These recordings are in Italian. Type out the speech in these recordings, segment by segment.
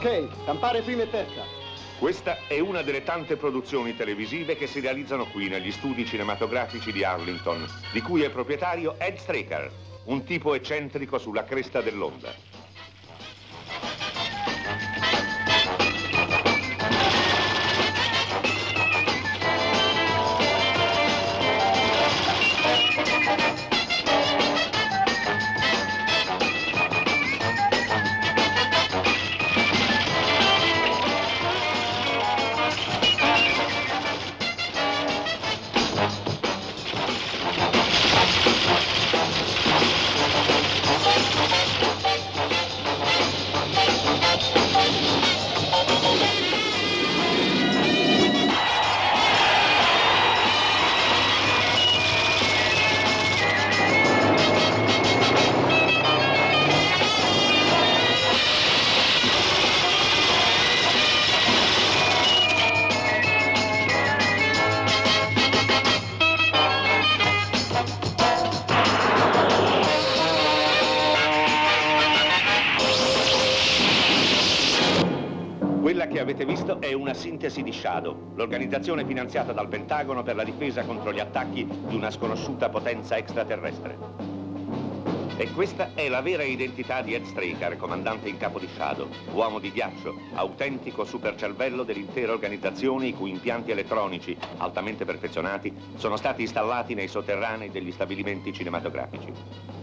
Ok, campare prima e testa. Questa è una delle tante produzioni televisive che si realizzano qui negli studi cinematografici di Arlington, di cui è proprietario Ed Straker, un tipo eccentrico sulla cresta dell'onda. Avete visto è una sintesi di Shadow, l'organizzazione finanziata dal Pentagono per la difesa contro gli attacchi di una sconosciuta potenza extraterrestre. E questa è la vera identità di Ed Straker, comandante in capo di Shadow, uomo di ghiaccio, autentico supercervello dell'intera organizzazione i cui impianti elettronici, altamente perfezionati, sono stati installati nei sotterranei degli stabilimenti cinematografici.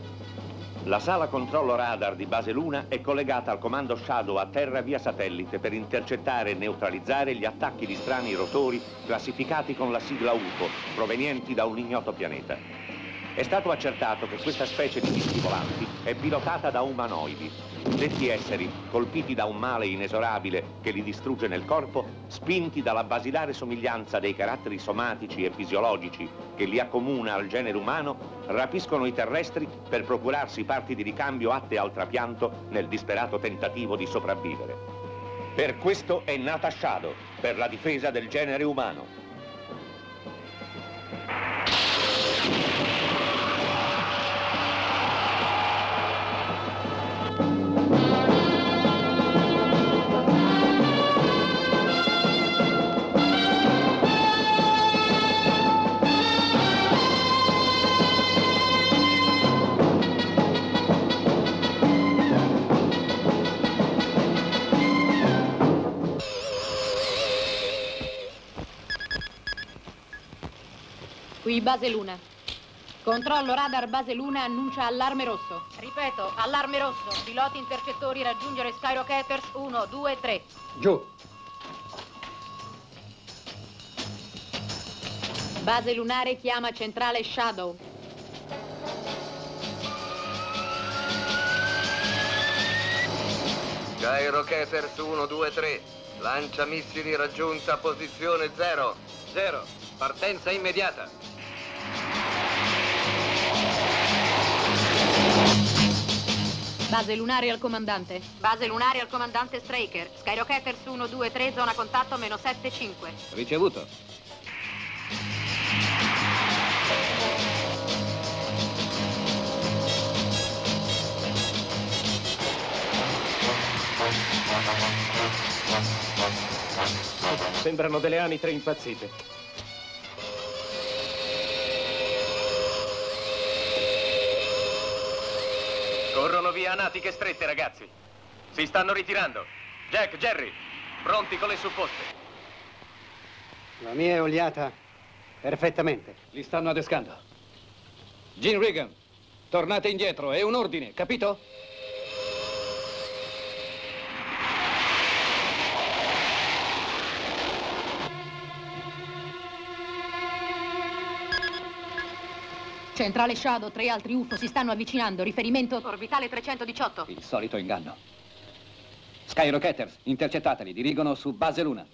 La sala controllo radar di Base Luna è collegata al comando Shadow a terra via satellite per intercettare e neutralizzare gli attacchi di strani rotori classificati con la sigla UFO, provenienti da un ignoto pianeta. È stato accertato che questa specie di dischi volanti è pilotata da umanoidi. Detti esseri, colpiti da un male inesorabile che li distrugge nel corpo, spinti dalla basilare somiglianza dei caratteri somatici e fisiologici che li accomuna al genere umano, rapiscono i terrestri per procurarsi parti di ricambio atte al trapianto nel disperato tentativo di sopravvivere. Per questo è nata Shadow, per la difesa del genere umano. Qui Base Luna. Controllo radar Base Luna annuncia allarme rosso. Ripeto, allarme rosso. Piloti intercettori raggiungere Skyrocketers 1, 2, 3. Giù. Base Lunare chiama centrale Shadow. Skyrocketers 1, 2, 3. Lancia missili raggiunta posizione 0. 0. Partenza immediata. Base Lunare al comandante. Base Lunare al comandante Straker. Skyrocketers 123, zona contatto -75. Ricevuto. Sembrano delle anitre impazzite. Corrono via a natiche strette, ragazzi. Si stanno ritirando. Jack, Jerry, pronti con le supposte. La mia è oliata perfettamente. Li stanno adescando. Gene Regan, tornate indietro. È un ordine, capito? Centrale Shadow, 3 altri UFO si stanno avvicinando. Riferimento orbitale 318. Il solito inganno. Skyrocketers, intercettateli. Dirigono su Base Luna.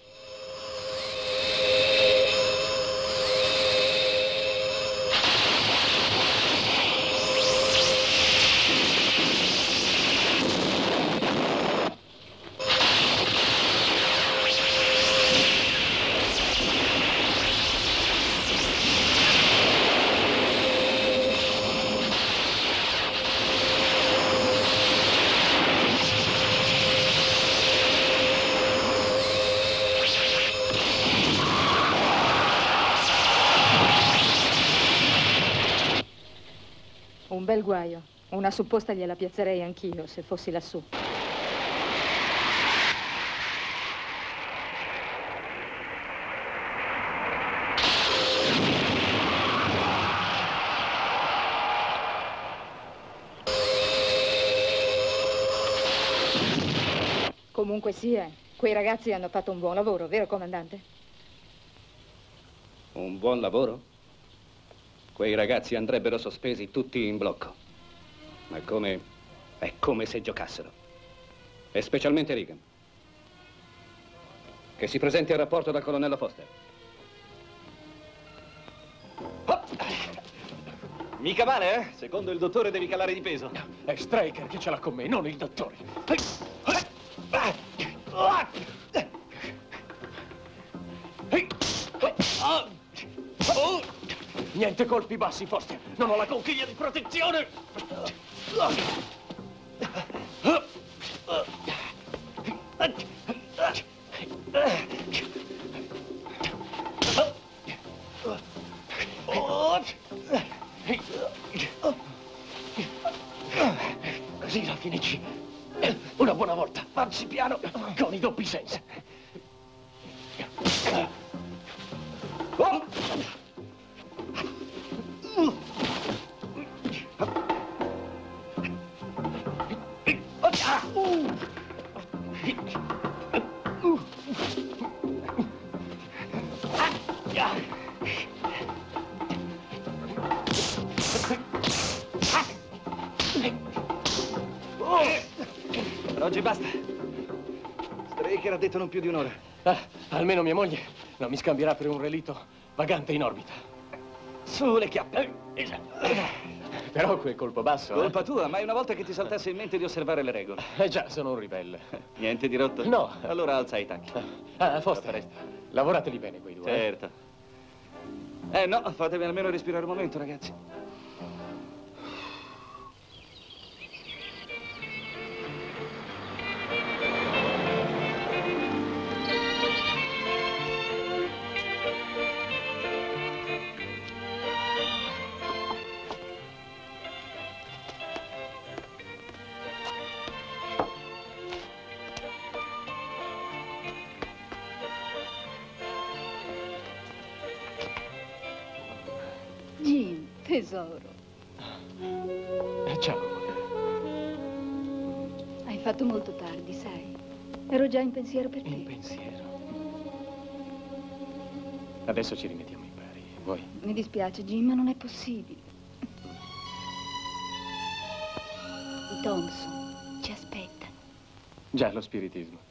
il guaio. Una supposta gliela piazzerei anch'io, se fossi lassù. Comunque sia, quei ragazzi hanno fatto un buon lavoro, vero, comandante? Un buon lavoro? Quei ragazzi andrebbero sospesi tutti in blocco. Ma è come se giocassero. E specialmente Regan. Che si presenti al rapporto dal colonnello Foster. Oh! Mica male, eh? Secondo il dottore devi calare di peso. No, è Straker che ce l'ha con me, non il dottore. Niente colpi bassi, Foster. Non ho la conchiglia di protezione. Così la finisci. Una buona volta. Avanzi piano con i doppi sensi. Non più di un'ora. Almeno mia moglie non mi scambierà per un relitto vagante in orbita. Su le chiappe. Però quel colpo basso... Colpa tua, ma è una volta che ti saltasse in mente di osservare le regole. Già, sono un ribelle. Niente di rotto? No. Allora alza i tacchi. Foster, lavorateli bene quei due. Certo. No, fatemi almeno respirare un momento, ragazzi. Molto tardi, sai. Ero già in pensiero per te. In pensiero. Adesso ci rimettiamo in pari. Vuoi? Mi dispiace, Jim, ma non è possibile. I Thompson ci aspettano. Già, lo spiritismo.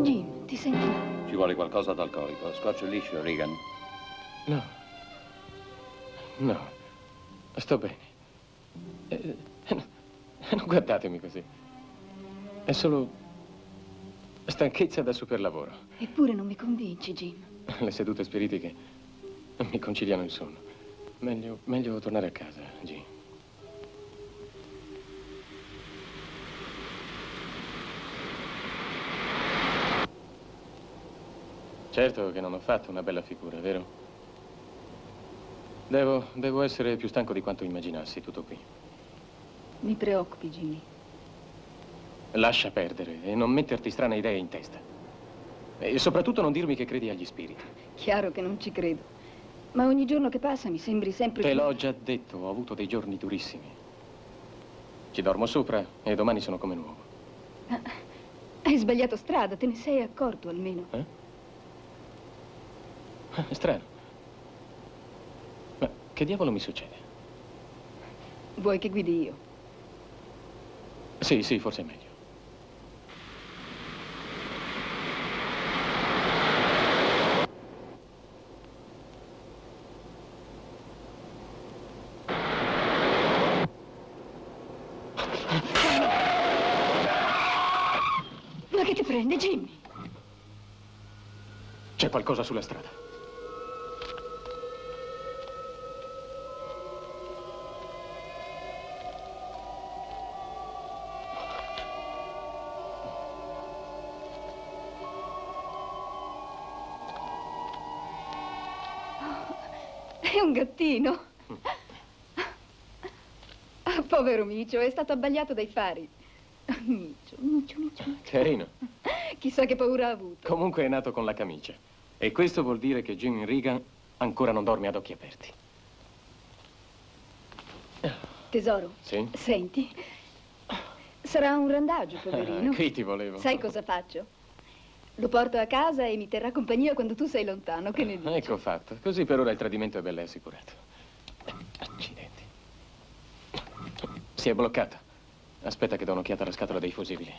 Jim, ti senti? Ci vuole qualcosa d'alcolico. Scotch liscio, Regan. No. No. Sto bene. Non guardatemi così. È solo stanchezza da superlavoro. Eppure non mi convinci, Jim. Le sedute spiritiche non mi conciliano il sonno. Meglio tornare a casa, Jim. Certo che non ho fatto una bella figura, vero? Devo essere più stanco di quanto immaginassi, tutto qui. Mi preoccupi, Jimmy. Lascia perdere e non metterti strane idee in testa. E soprattutto non dirmi che credi agli spiriti. Chiaro che non ci credo. Ma ogni giorno che passa mi sembri sempre più... Te l'ho già detto, ho avuto dei giorni durissimi. Ci dormo sopra e domani sono come nuovo. Ah, hai sbagliato strada, te ne sei accorto almeno. Eh? Ah, strano. Ma che diavolo mi succede? Vuoi che guidi io? Sì, sì, forse è meglio. Jimmy! C'è qualcosa sulla strada. Oh, è un gattino. Oh, povero Micio, è stato abbagliato dai fari. Micio. Carino. Chissà che paura ha avuto. Comunque è nato con la camicia. E questo vuol dire che Jim Regan ancora non dorme ad occhi aperti. Tesoro? Sì? Senti, sarà un randaggio, poverino. Qui ti volevo. Sai cosa faccio? Lo porto a casa e mi terrà compagnia quando tu sei lontano, che ne dici? Ecco fatto. Così per ora il tradimento è ben assicurato. Accidenti. Si è bloccato. Aspetta che do un'occhiata alla scatola dei fusibili.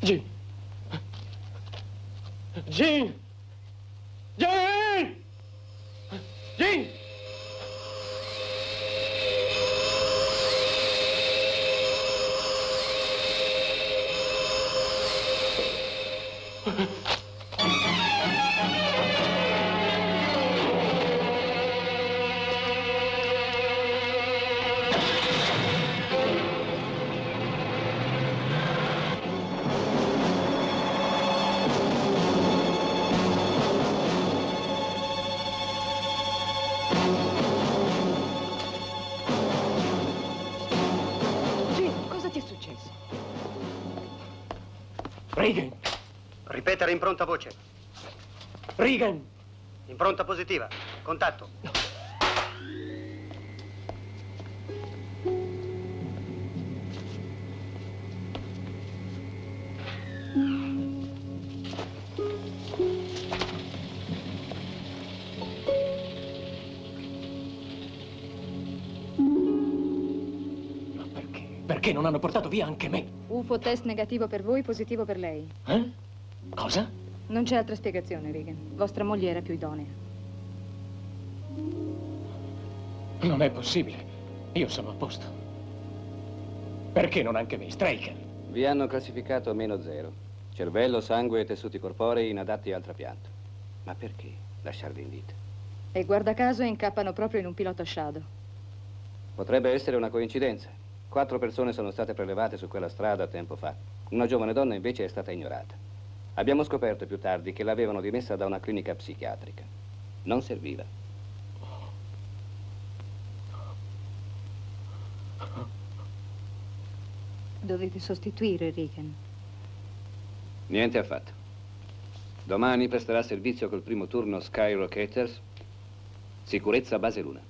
Jim, guarda Gene! Gene! Gene! Regan! Ripetere in pronta voce. Regan! Impronta positiva. Contatto. Ma perché? Perché non hanno portato via anche me? UFO test negativo per voi, positivo per lei. Eh? Cosa? Non c'è altra spiegazione, Regan. Vostra moglie era più idonea. Non è possibile. Io sono a posto. Perché non anche me, Straker? Vi hanno classificato a -0. Cervello, sangue e tessuti corporei inadatti al trapianto. Ma perché lasciarvi in vita? E guarda caso incappano proprio in un pilota Shadow. Potrebbe essere una coincidenza. 4 persone sono state prelevate su quella strada tempo fa. Una giovane donna invece è stata ignorata. Abbiamo scoperto più tardi che l'avevano dimessa da una clinica psichiatrica. Non serviva. Dovete sostituire Regan. Niente affatto. Domani presterà servizio col primo turno Skyrocketers, sicurezza base Luna.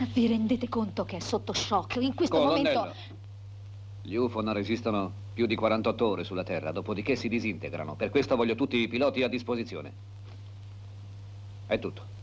Ma vi rendete conto che è sotto shock? In questo momento... Gli UFO non resistono più di 48 ore sulla Terra, dopodiché si disintegrano. Per questo voglio tutti i piloti a disposizione. È tutto.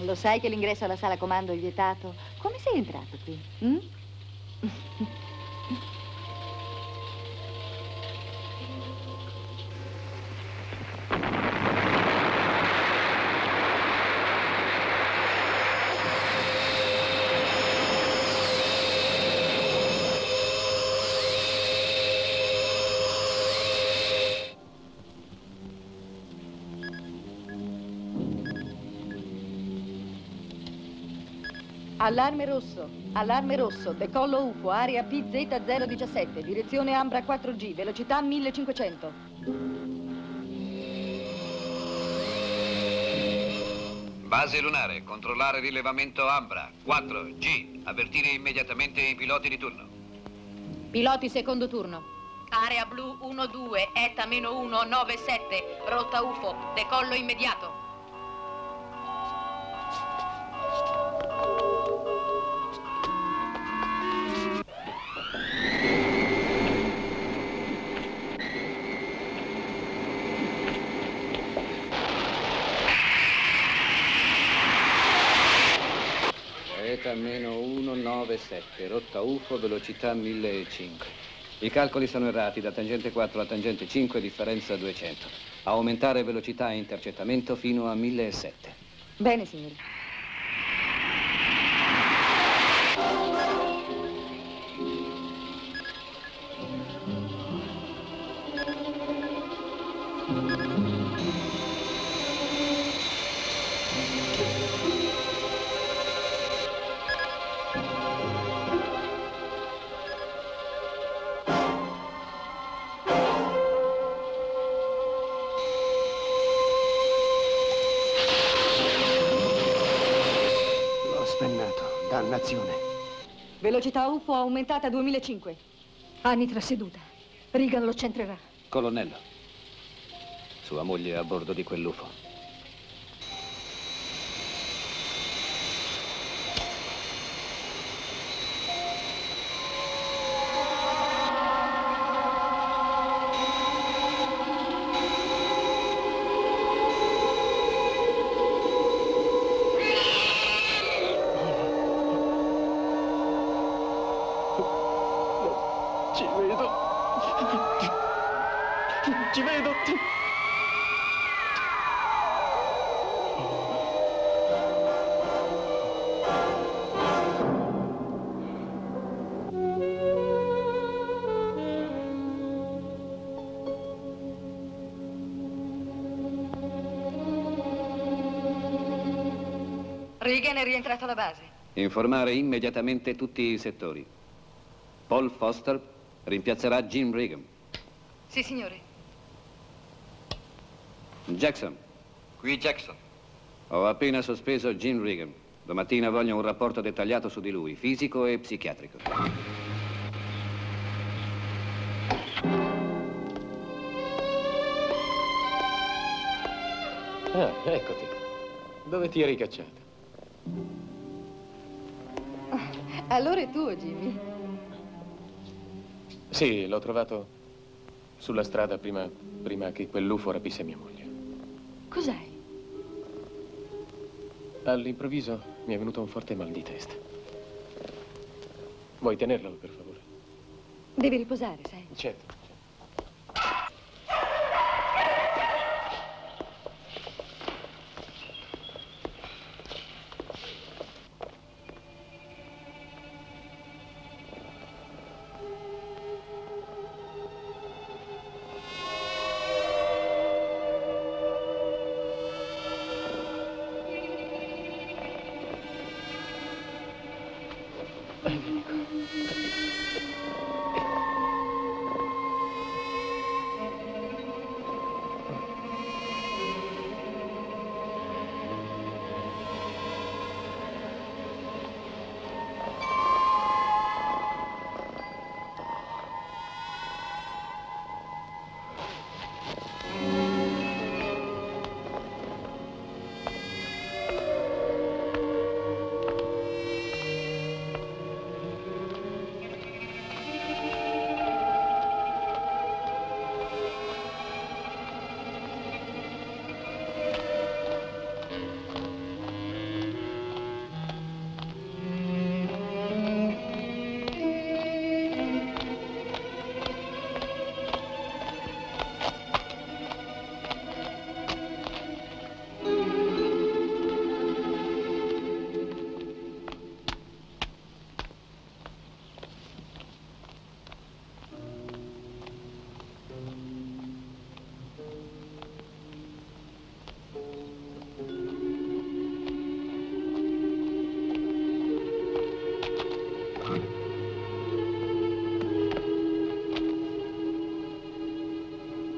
Lo sai che l'ingresso alla sala comando è vietato? Come sei entrato qui? Mm? Allarme rosso, decollo UFO, area PZ017, direzione Ambra 4G, velocità 1500. Base lunare, controllare rilevamento Ambra 4G, avvertire immediatamente i piloti di turno. Piloti secondo turno. Area blu 12, ETA 197, rotta UFO, decollo immediato. Meno 197, rotta UFO, velocità 1500. I calcoli sono errati, da tangente 4 a tangente 5, differenza 200. Aumentare velocità e intercettamento fino a 1700. Bene, signori. Velocità UFO aumentata a 2005. Anitra seduta. Regan lo centrerà. Colonnello, sua moglie è a bordo di quell'UFO. Regan è rientrato alla base. Informare immediatamente tutti i settori. Paul Foster rimpiazzerà Jim Regan. Sì, signore. Jackson. Qui Jackson. Ho appena sospeso Jim Regan. Domattina voglio un rapporto dettagliato su di lui, fisico e psichiatrico. Ah, eccoti. Dove ti eri cacciato? Allora è tuo, Jimmy. Sì, l'ho trovato sulla strada prima che quel lufo rapisse mia moglie. Cos'hai? All'improvviso mi è venuto un forte mal di testa. Vuoi tenerlo, per favore? Devi riposare, sai? Certo.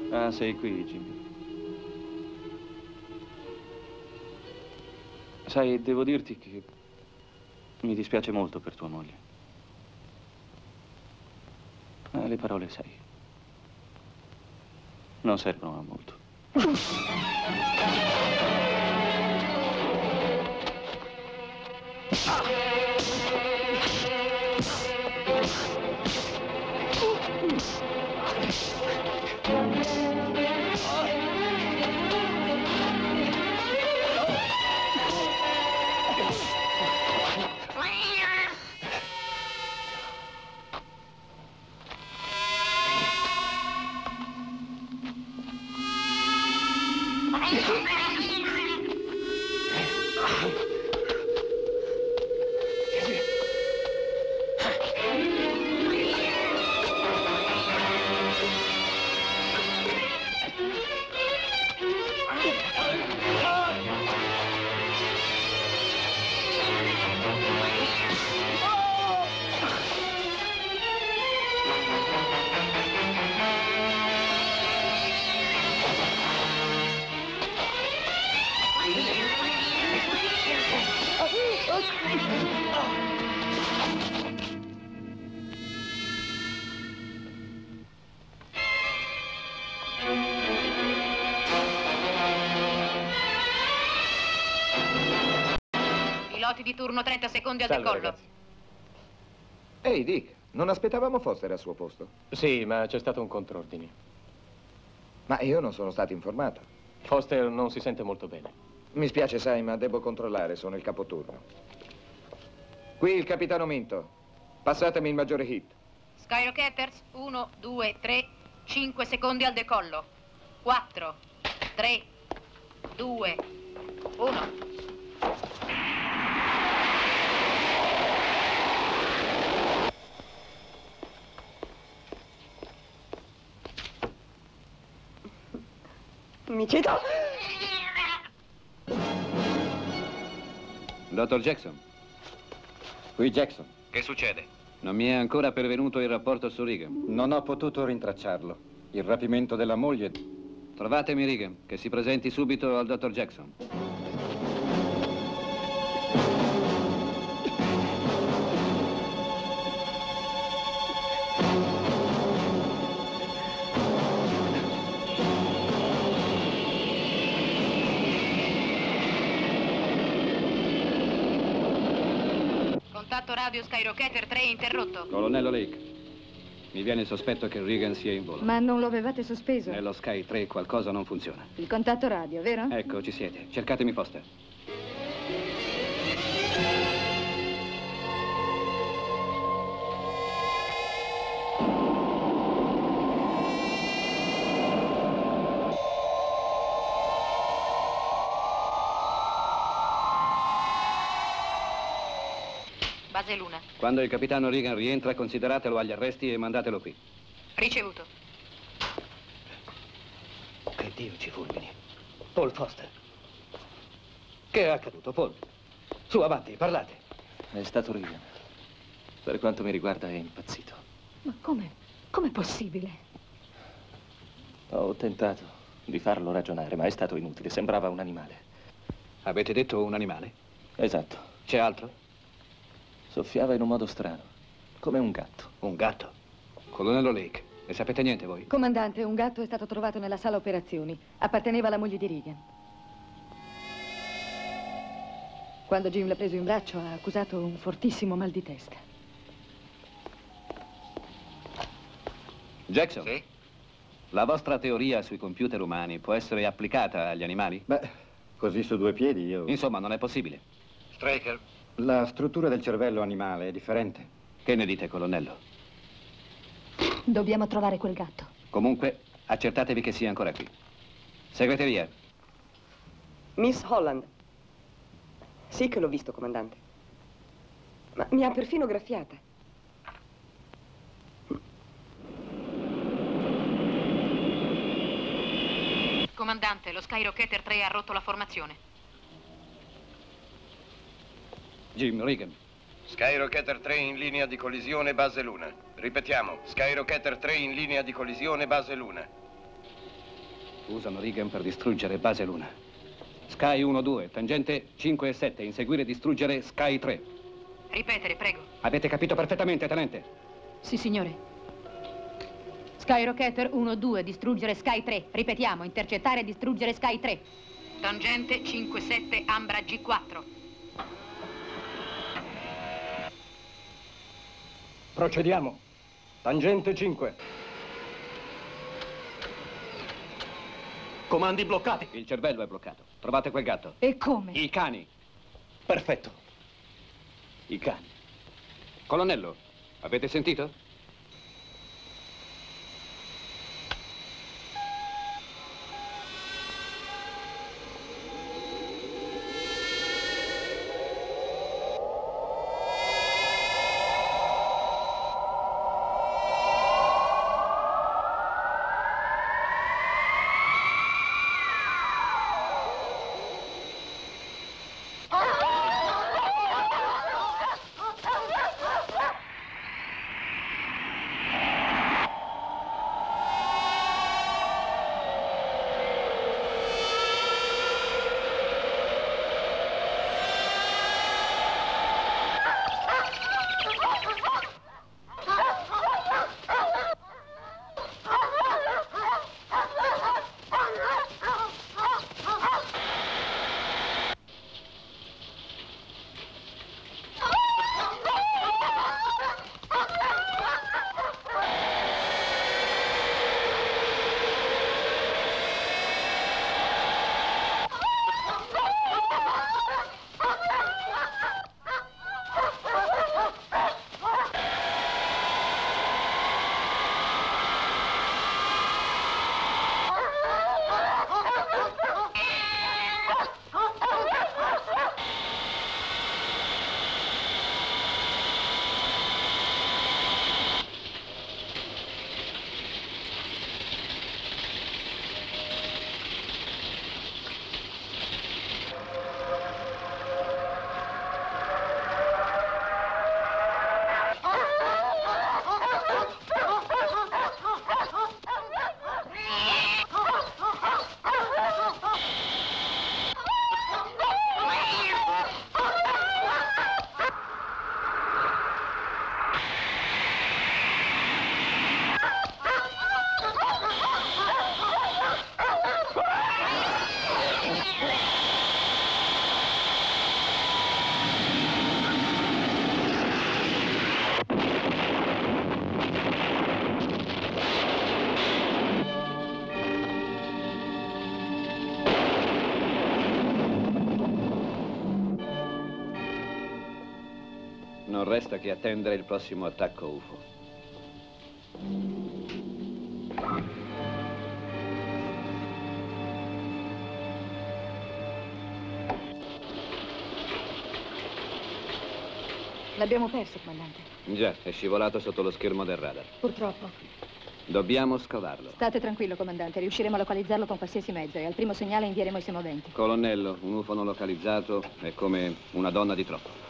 Ah, sei qui, Jimmy. Sai, devo dirti che mi dispiace molto per tua moglie. Le parole, sai, non servono a molto. Di turno, 30 secondi al decollo. Ehi, Dick, non aspettavamo Foster al suo posto? Sì, ma c'è stato un contrordine. Ma io non sono stato informato. Foster non si sente molto bene. Mi spiace, sai, ma devo controllare, sono il capoturno. Qui il capitano Minto. Passatemi il maggiore hit. Skyrocketers, 1, 2, 3, 5 secondi al decollo. 4, 3, 2, 1... Mi cedo. Dottor Jackson. Qui Jackson. Che succede? Non mi è ancora pervenuto il rapporto su Regan. Non ho potuto rintracciarlo. Il rapimento della moglie. Trovatemi Regan, che si presenti subito al dottor Jackson. contatto radio Skyrocketer 3 interrotto. Colonnello Lake, mi viene il sospetto che Regan sia in volo. Ma non lo avevate sospeso? Nello Sky 3 qualcosa non funziona. Il contatto radio, vero? Ecco, ci siete. Cercatemi Foster. Base Luna. Quando il capitano Regan rientra, consideratelo agli arresti e mandatelo qui. Ricevuto. Che Dio ci fulmini. Paul Foster. Che è accaduto, Paul? Su, avanti, parlate. È stato Regan. Per quanto mi riguarda è impazzito. Ma come? Com'è possibile? Ho tentato di farlo ragionare, ma è stato inutile. Sembrava un animale. Avete detto un animale? Esatto. C'è altro? Soffiava in un modo strano, come un gatto. Un gatto? Colonnello Lake, ne sapete niente voi? Comandante, un gatto è stato trovato nella sala operazioni. Apparteneva alla moglie di Regan. Quando Jim l'ha preso in braccio ha accusato un fortissimo mal di testa. Jackson? Sì? La vostra teoria sui computer umani può essere applicata agli animali? Beh, così su due piedi io... Insomma, non è possibile. Straker... La struttura del cervello animale è differente. Che ne dite, colonnello? Dobbiamo trovare quel gatto. Comunque, accertatevi che sia ancora qui. Segreteria. Miss Holland. Sì che l'ho visto, comandante. Ma mi ha perfino graffiata. Comandante, lo Skyrocketer 3 ha rotto la formazione. Jim Regan. Skyrocketers 3 in linea di collisione base Luna. Ripetiamo, Skyrocketers 3 in linea di collisione base Luna. Usano Regan per distruggere base Luna. Sky 1-2, tangente 5 e 7, inseguire e distruggere Sky 3. Ripetere, prego. Avete capito perfettamente, tenente? Sì, signore. Skyrocketers 1-2, distruggere Sky 3. Ripetiamo, intercettare e distruggere Sky 3. Tangente 5-7, Ambra G4. Procediamo. Tangente 5. Comandi bloccati. Il cervello è bloccato. Trovate quel gatto. E come? I cani. Perfetto. I cani. Colonnello, avete sentito? Non resta che attendere il prossimo attacco UFO. L'abbiamo perso, comandante. Già, è scivolato sotto lo schermo del radar. Purtroppo. Dobbiamo scavarlo. State tranquillo, comandante. Riusciremo a localizzarlo con qualsiasi mezzo e al primo segnale invieremo i semoventi. Colonnello, un UFO non localizzato è come una donna di troppo.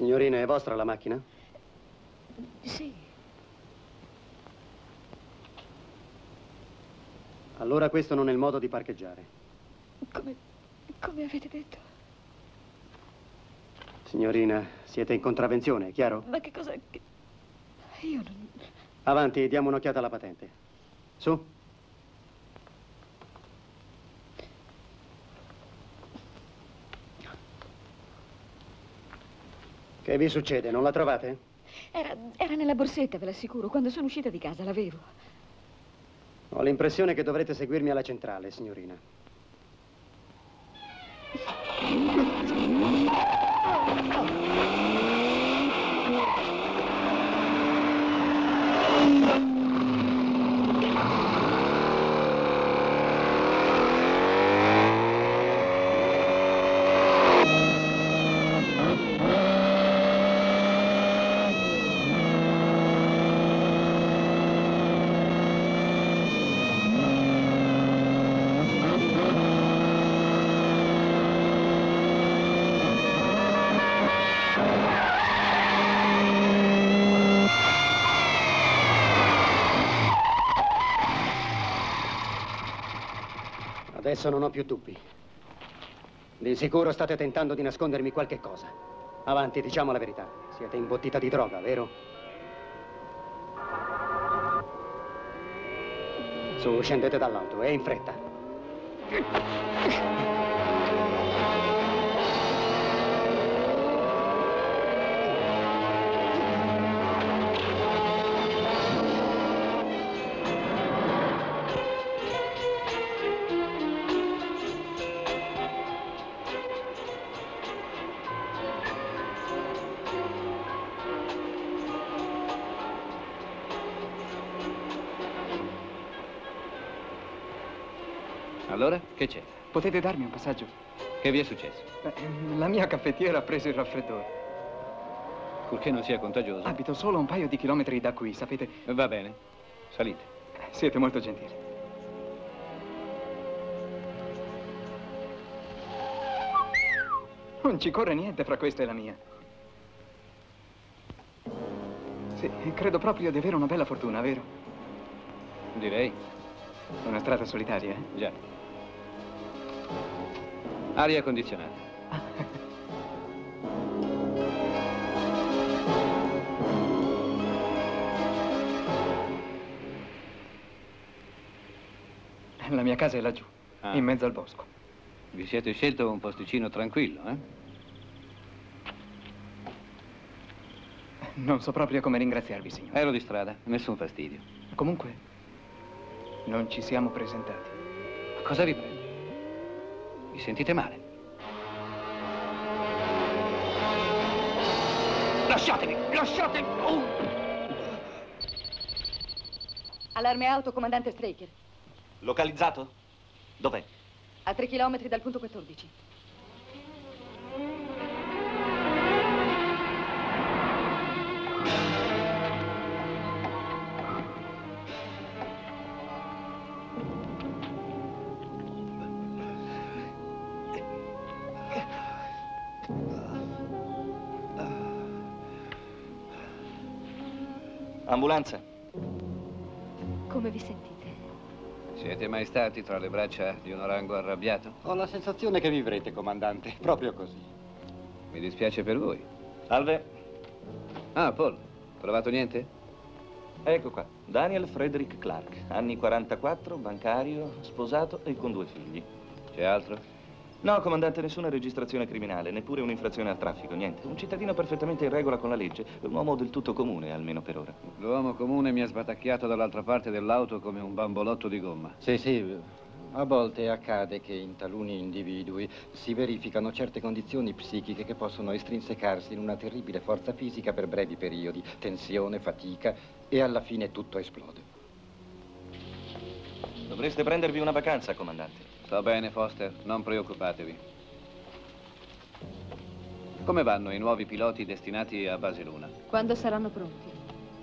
Signorina, è vostra la macchina? Sì. Allora questo non è il modo di parcheggiare. Come avete detto? Signorina, siete in contravvenzione, è chiaro? Ma che cosa... Io non... Avanti, diamo un'occhiata alla patente. Su. Che vi succede? Non la trovate? Era nella borsetta, ve l'assicuro. Quando sono uscita di casa l'avevo. Ho l'impressione che dovrete seguirmi alla centrale, signorina. Adesso non ho più dubbi. Di sicuro state tentando di nascondermi qualche cosa. Avanti, diciamo la verità. Siete imbottita di droga, vero? Su, scendete dall'auto e in fretta. Allora, che c'è? Potete darmi un passaggio? Che vi è successo? La mia caffettiera ha preso il raffreddore. Purché non sia contagioso. Abito solo a un paio di chilometri da qui, sapete? Va bene, salite. Siete molto gentili. Non ci corre niente fra questa e la mia. Sì, credo proprio di avere una bella fortuna, vero? Direi. Una strada solitaria, eh? Già. Aria condizionata. La mia casa è laggiù, in mezzo al bosco. Vi siete scelto un posticino tranquillo, eh? Non so proprio come ringraziarvi, signor. Ero di strada, nessun fastidio. Comunque, non ci siamo presentati. Ma cosa vi prende? Vi sentite male? Lasciatemi! Lasciatemi! Oh. Allarme auto, comandante Straker. Localizzato? Dov'è? A 3 chilometri dal punto 14. Ambulanza. Come vi sentite? Siete mai stati tra le braccia di un orango arrabbiato? Ho la sensazione che vivrete, comandante. Proprio così. Mi dispiace per voi. Salve. Ah, Paul. Trovato niente? Ecco qua. Daniel Frederick Clark. Anni 44, bancario, sposato e con 2 figli. C'è altro? No, comandante, nessuna registrazione criminale, neppure un'infrazione al traffico, niente. Un cittadino perfettamente in regola con la legge, un uomo del tutto comune, almeno per ora. L'uomo comune mi ha sbatacchiato dall'altra parte dell'auto come un bambolotto di gomma. Sì, sì, a volte accade che in taluni individui si verificano certe condizioni psichiche che possono estrinsecarsi in una terribile forza fisica per brevi periodi, tensione, fatica e alla fine tutto esplode. Dovreste prendervi una vacanza, comandante. Sto bene, Foster, non preoccupatevi. Come vanno i nuovi piloti destinati a Base Luna? Quando saranno pronti?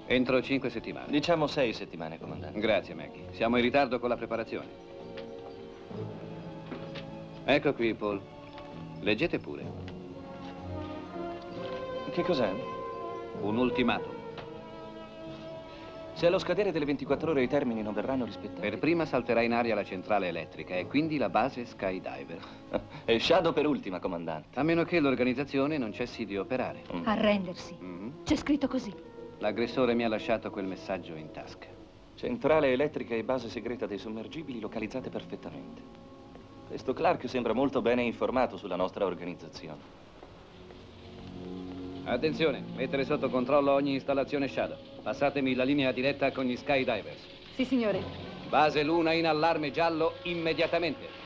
Entro 5 settimane. Diciamo 6 settimane, comandante. Grazie, Mackey. Siamo in ritardo con la preparazione. Ecco qui, Paul. Leggete pure. Che cos'è? Un ultimatum. Se allo scadere delle 24 ore i termini non verranno rispettati... Per prima salterà in aria la centrale elettrica e quindi la base Skydiver. E Shadow per ultima, comandante. A meno che l'organizzazione non cessi di operare. Arrendersi. C'è scritto così. L'aggressore mi ha lasciato quel messaggio in tasca. Centrale elettrica e base segreta dei sommergibili localizzate perfettamente. Questo Clark sembra molto bene informato sulla nostra organizzazione. Attenzione, mettere sotto controllo ogni installazione Shadow. Passatemi la linea diretta con gli Skydivers. Sì, signore. Base Luna in allarme giallo immediatamente.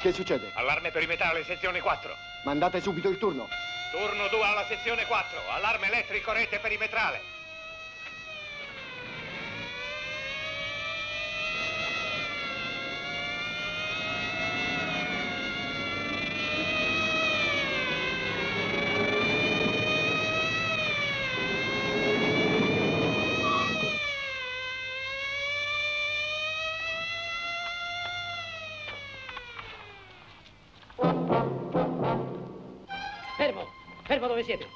Che succede? Allarme perimetrale, sezione 4. Mandate subito il turno. Turno 2 alla sezione 4. Allarme elettrico, rete perimetrale. Dove siete?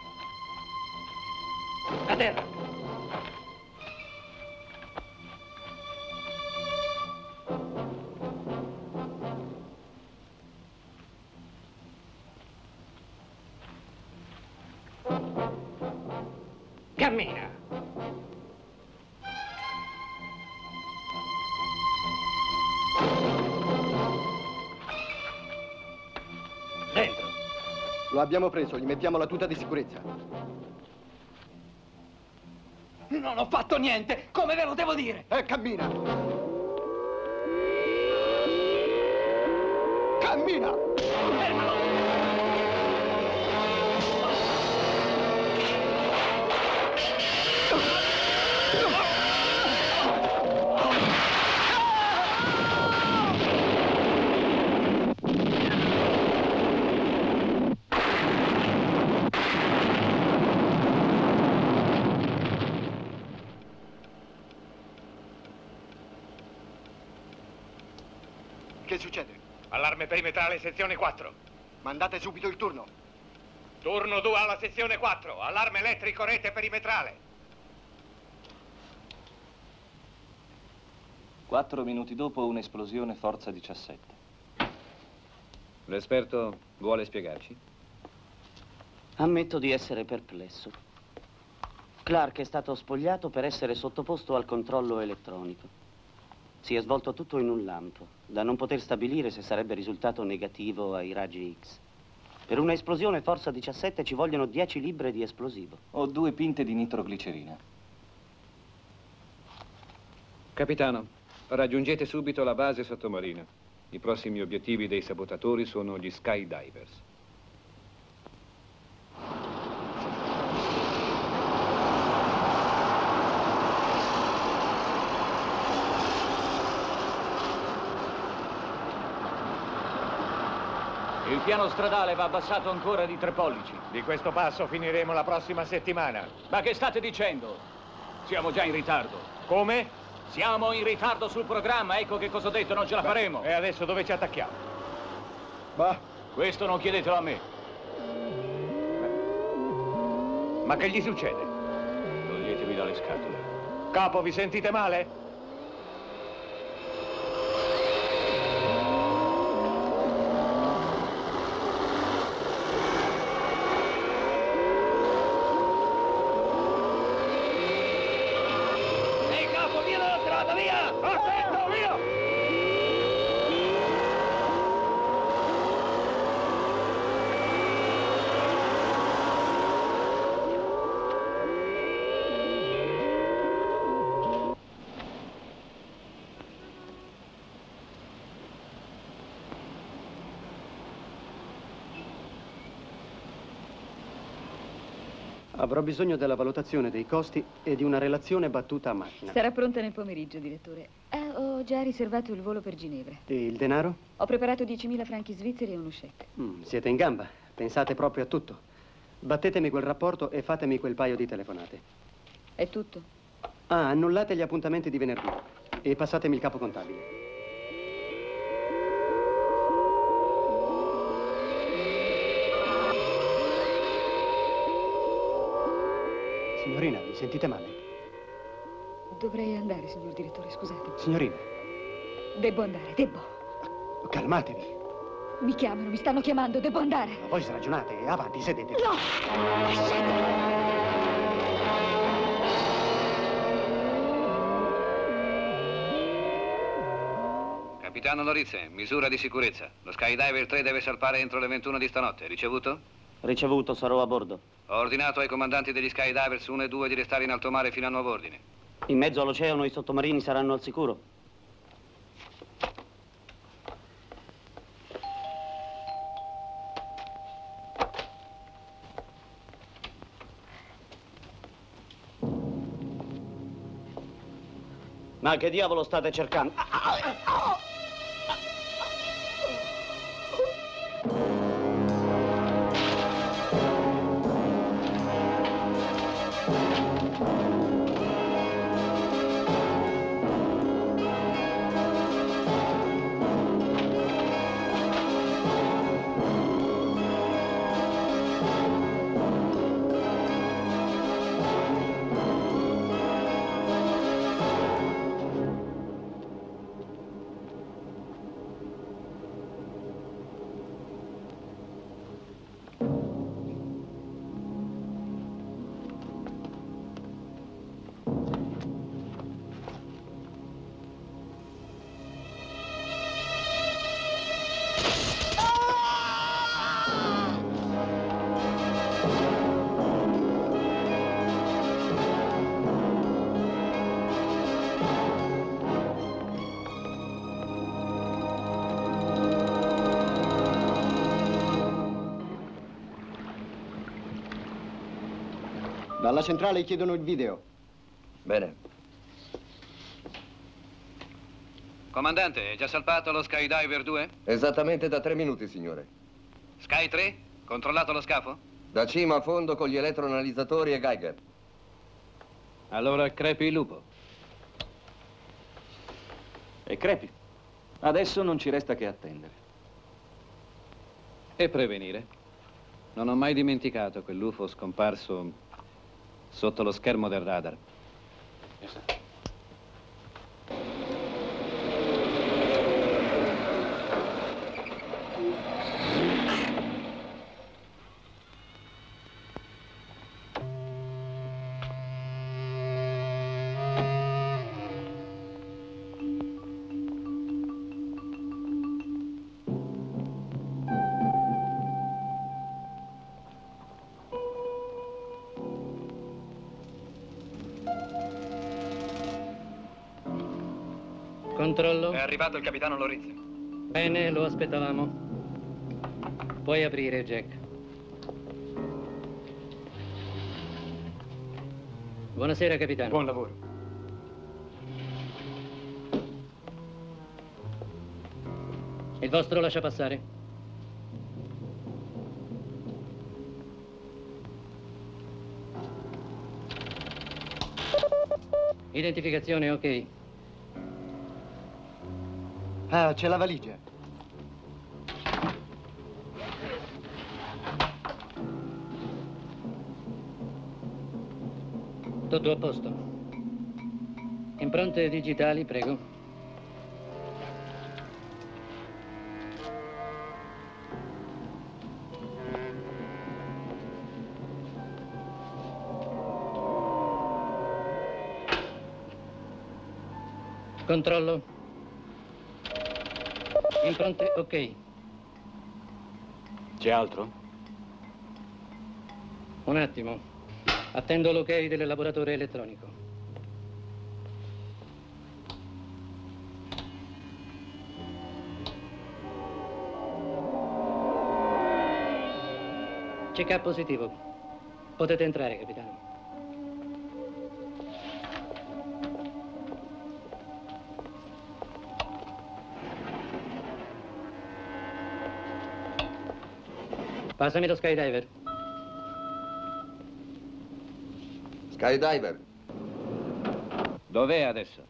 A terra. Cammina. Dentro. Lo abbiamo preso, gli mettiamo la tuta di sicurezza. Non ho fatto niente, come ve lo devo dire? Cammina! Cammina! Fermalo! Che succede? Allarme perimetrale, sezione 4. Mandate subito il turno. Turno 2 alla sezione 4. Allarme elettrico, rete perimetrale. 4 minuti dopo un'esplosione forza 17. L'esperto vuole spiegarci? Ammetto di essere perplesso. Clark è stato spogliato per essere sottoposto al controllo elettronico. Si è svolto tutto in un lampo, da non poter stabilire se sarebbe risultato negativo ai raggi X. Per una esplosione forza 17 ci vogliono 10 libbre di esplosivo. Ho 2 pinte di nitroglicerina. Capitano, raggiungete subito la base sottomarina. I prossimi obiettivi dei sabotatori sono gli Skydivers. Il piano stradale va abbassato ancora di 3 pollici. Di questo passo finiremo la prossima settimana. Ma che state dicendo? Siamo già in ritardo. Come? Siamo in ritardo sul programma, ecco che cosa ho detto, non ce la faremo. E adesso dove ci attacchiamo? Ma? Questo non chiedetelo a me. Ma che gli succede? Toglietevi dalle scatole. Capo, vi sentite male? porta via! Aspetta, via! Avrò bisogno della valutazione dei costi e di una relazione battuta a macchina. Sarà pronta nel pomeriggio, direttore. Ho già riservato il volo per Ginevra. E il denaro? Ho preparato 10.000 franchi svizzeri e uno check. Siete in gamba. Pensate proprio a tutto. Battetemi quel rapporto e fatemi quel paio di telefonate. È tutto? Ah, annullate gli appuntamenti di venerdì e passatemi il capo contabile. Signorina, vi sentite male? Dovrei andare, signor direttore, scusate. Signorina. Devo andare, debbo. Calmatevi. Mi chiamano, mi stanno chiamando, devo andare. Ma voi ragionate, avanti, sedete. No! Capitano Lorizze, misura di sicurezza. Lo Skydiver 3 deve salpare entro le 21 di stanotte, ricevuto? Ricevuto, sarò a bordo. Ho ordinato ai comandanti degli Skydivers 1 e 2 di restare in alto mare fino a nuovo ordine. In mezzo all'oceano i sottomarini saranno al sicuro. Ma che diavolo state cercando? Alla centrale chiedono il video. Bene. Comandante, è già salpato lo Skydiver 2? Esattamente da 3 minuti, signore. Sky 3? Controllato lo scafo? Da cima a fondo con gli elettroanalizzatori e Geiger. Allora crepi il lupo. E crepi. Adesso non ci resta che attendere. E prevenire. Non ho mai dimenticato quell'UFO scomparso sotto lo schermo del radar. Controllo. È arrivato il capitano Lorizze. Bene, lo aspettavamo. Puoi aprire, Jack. Buonasera, capitano. Buon lavoro. Il vostro lascia passare. Identificazione, ok. Ah, c'è la valigia. Tutto a posto. Impronte digitali, prego. Controllo. Impronte, ok. C'è altro? Un attimo. Attendo l'ok del laboratorio elettronico. CK positivo. Potete entrare, capitano. Passami lo Skydiver. Skydiver. Dov'è adesso?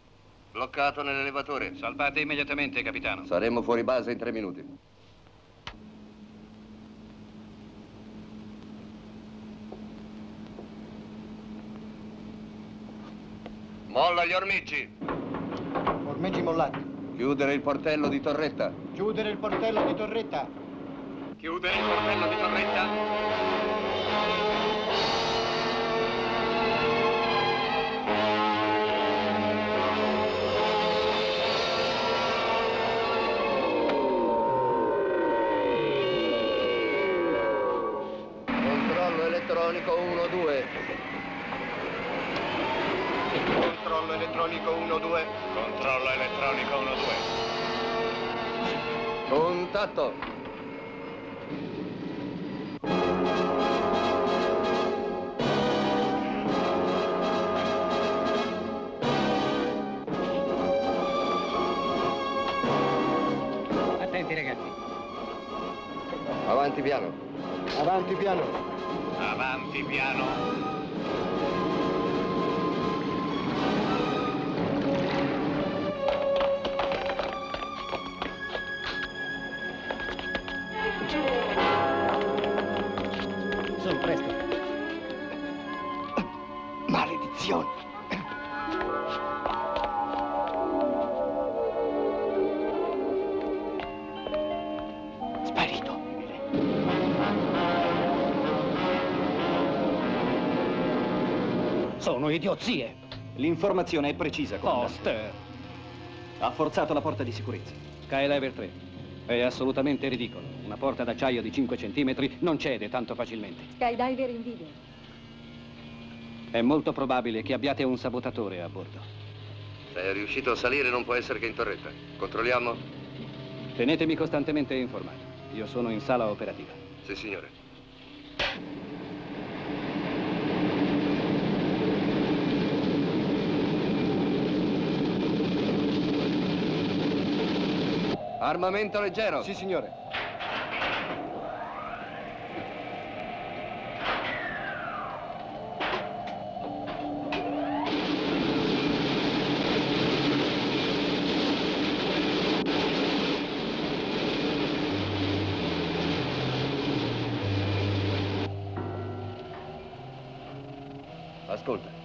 Bloccato nell'elevatore. Salvate immediatamente, capitano. Saremo fuori base in 3 minuti. Molla gli ormeggi. Ormeggi mollati. Chiudere il portello di torretta. Chiudere il portello di torretta. Chiude il portello di torretta. Controllo elettronico 1-2. Controllo elettronico 1-2. Controllo elettronico 1-2. Contatto. Avanti piano. Avanti piano. Avanti piano. Sono presto. Maledizione. Sparito. Sono idiozie. L'informazione è precisa, comandante. Foster ha forzato la porta di sicurezza. Skydiver 3. È assolutamente ridicolo. Una porta d'acciaio di 5 centimetri non cede tanto facilmente. Skydiver in video. È molto probabile che abbiate un sabotatore a bordo. Se è riuscito a salire non può essere che in torretta. Controlliamo. Tenetemi costantemente informato. Io sono in sala operativa. Sì, signore. Armamento leggero. Sì, signore. Ascolta.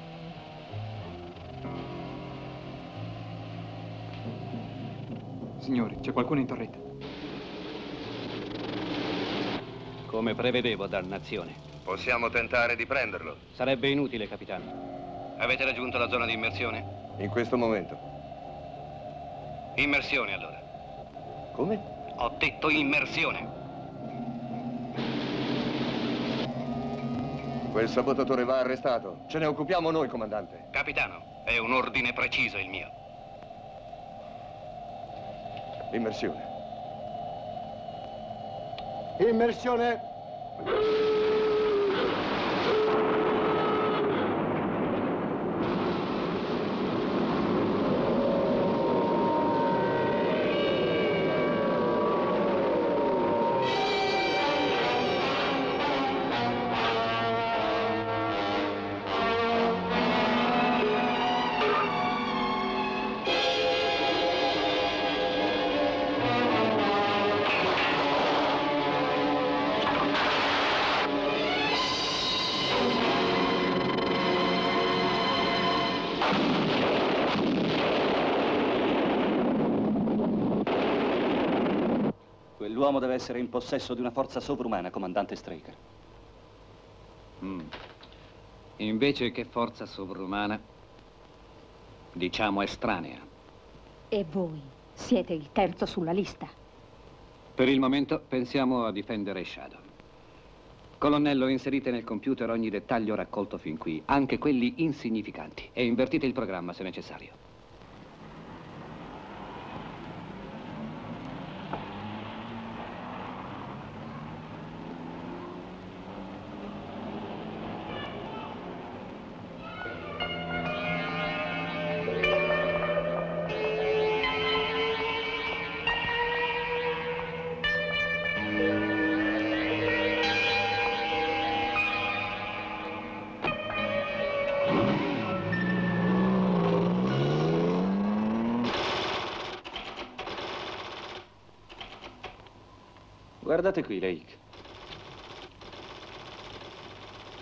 Signori, c'è qualcuno in torretta. Come prevedevo, dannazione. Possiamo tentare di prenderlo. Sarebbe inutile, capitano. Avete raggiunto la zona di immersione? In questo momento. Immersione, allora. Come? Ho detto immersione. Quel sabotatore va arrestato. Ce ne occupiamo noi, comandante. Capitano, è un ordine preciso il mio. Immersione. Immersione. L'uomo deve essere in possesso di una forza sovrumana, comandante Straker. Invece che forza sovrumana, diciamo estranea. E voi siete il terzo sulla lista. Per il momento pensiamo a difendere Shadow. Colonnello, inserite nel computer ogni dettaglio raccolto fin qui, anche quelli insignificanti, e invertite il programma se necessario. Guardate qui, Lake.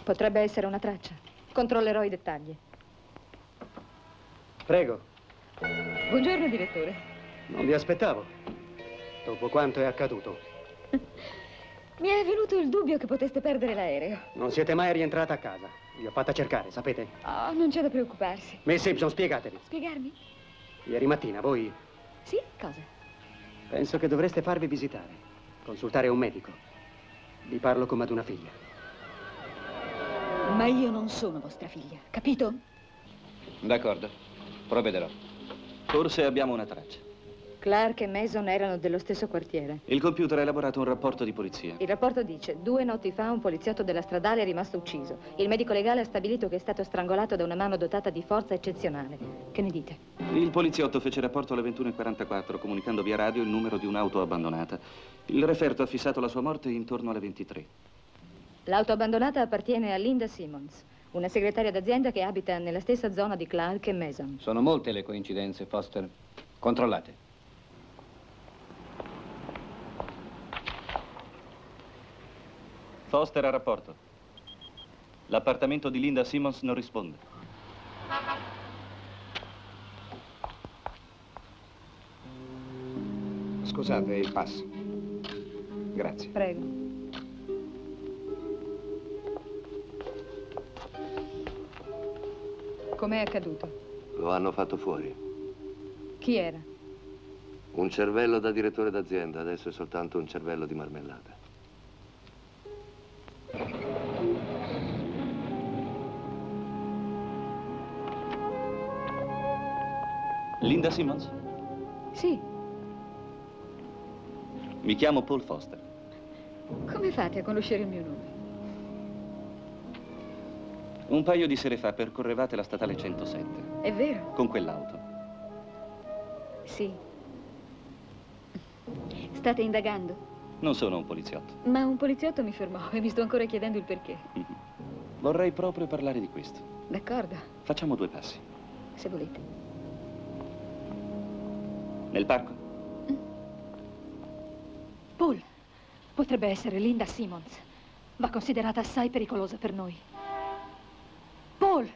Potrebbe essere una traccia. Controllerò i dettagli. Prego. Buongiorno, direttore. Non vi aspettavo. Dopo quanto è accaduto. Mi è venuto il dubbio che poteste perdere l'aereo. Non siete mai rientrata a casa. Vi ho fatta cercare, sapete? Oh, non c'è da preoccuparsi. Miss Simpson, spiegatevi. Spiegarmi? Ieri mattina voi... Sì? Cosa? Penso che dovreste farvi visitare. Consultare un medico. Vi parlo come ad una figlia. Ma io non sono vostra figlia, capito? D'accordo, provvederò. Forse abbiamo una traccia. Clark e Mason erano dello stesso quartiere. Il computer ha elaborato un rapporto di polizia. Il rapporto dice: 2 notti fa un poliziotto della stradale è rimasto ucciso. Il medico legale ha stabilito che è stato strangolato da una mano dotata di forza eccezionale. Che ne dite? Il poliziotto fece rapporto alle 21:44, comunicando via radio il numero di un'auto abbandonata. Il referto ha fissato la sua morte intorno alle 23. L'auto abbandonata appartiene a Linda Simmons, una segretaria d'azienda che abita nella stessa zona di Clark e Mason. Sono molte le coincidenze, Foster. Controllate. Foster a rapporto. L'appartamento di Linda Simmons non risponde. Scusate, il pass. Grazie. Prego. Com'è accaduto? Lo hanno fatto fuori. Chi era? Un cervello da direttore d'azienda, adesso è soltanto un cervello di marmellata. Linda Simmons? Sì. Mi chiamo Paul Foster. Come fate a conoscere il mio nome? Un paio di sere fa percorrevate la statale 107. È vero? Con quell'auto. Sì. State indagando? Non sono un poliziotto. Ma un poliziotto mi fermò e mi sto ancora chiedendo il perché. Vorrei proprio parlare di questo. D'accordo. Facciamo 2 passi. Se volete. Nel parco? Paul, potrebbe essere Linda Simmons. Va considerata assai pericolosa per noi. Paul!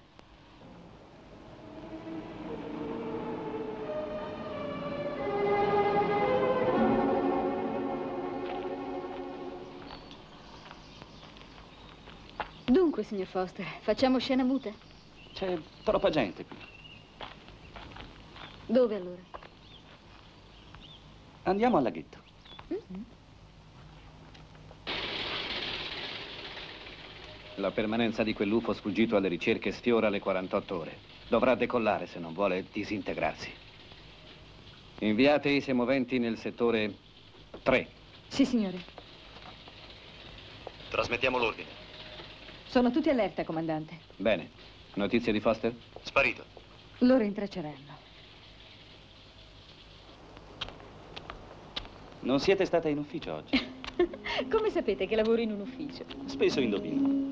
Dunque, signor Foster, facciamo scena muta? C'è troppa gente qui. Dove allora? Andiamo al laghetto. La permanenza di quell'UFO sfuggito alle ricerche sfiora le 48 ore. Dovrà decollare se non vuole disintegrarsi. Inviate i semoventi nel settore 3. Sì, signore. Trasmettiamo l'ordine. Sono tutti allerta, comandante. Bene. Notizie di Foster? Sparito. Lo rintracceranno. Non siete stata in ufficio oggi? Come sapete che lavoro in un ufficio? Spesso indovino.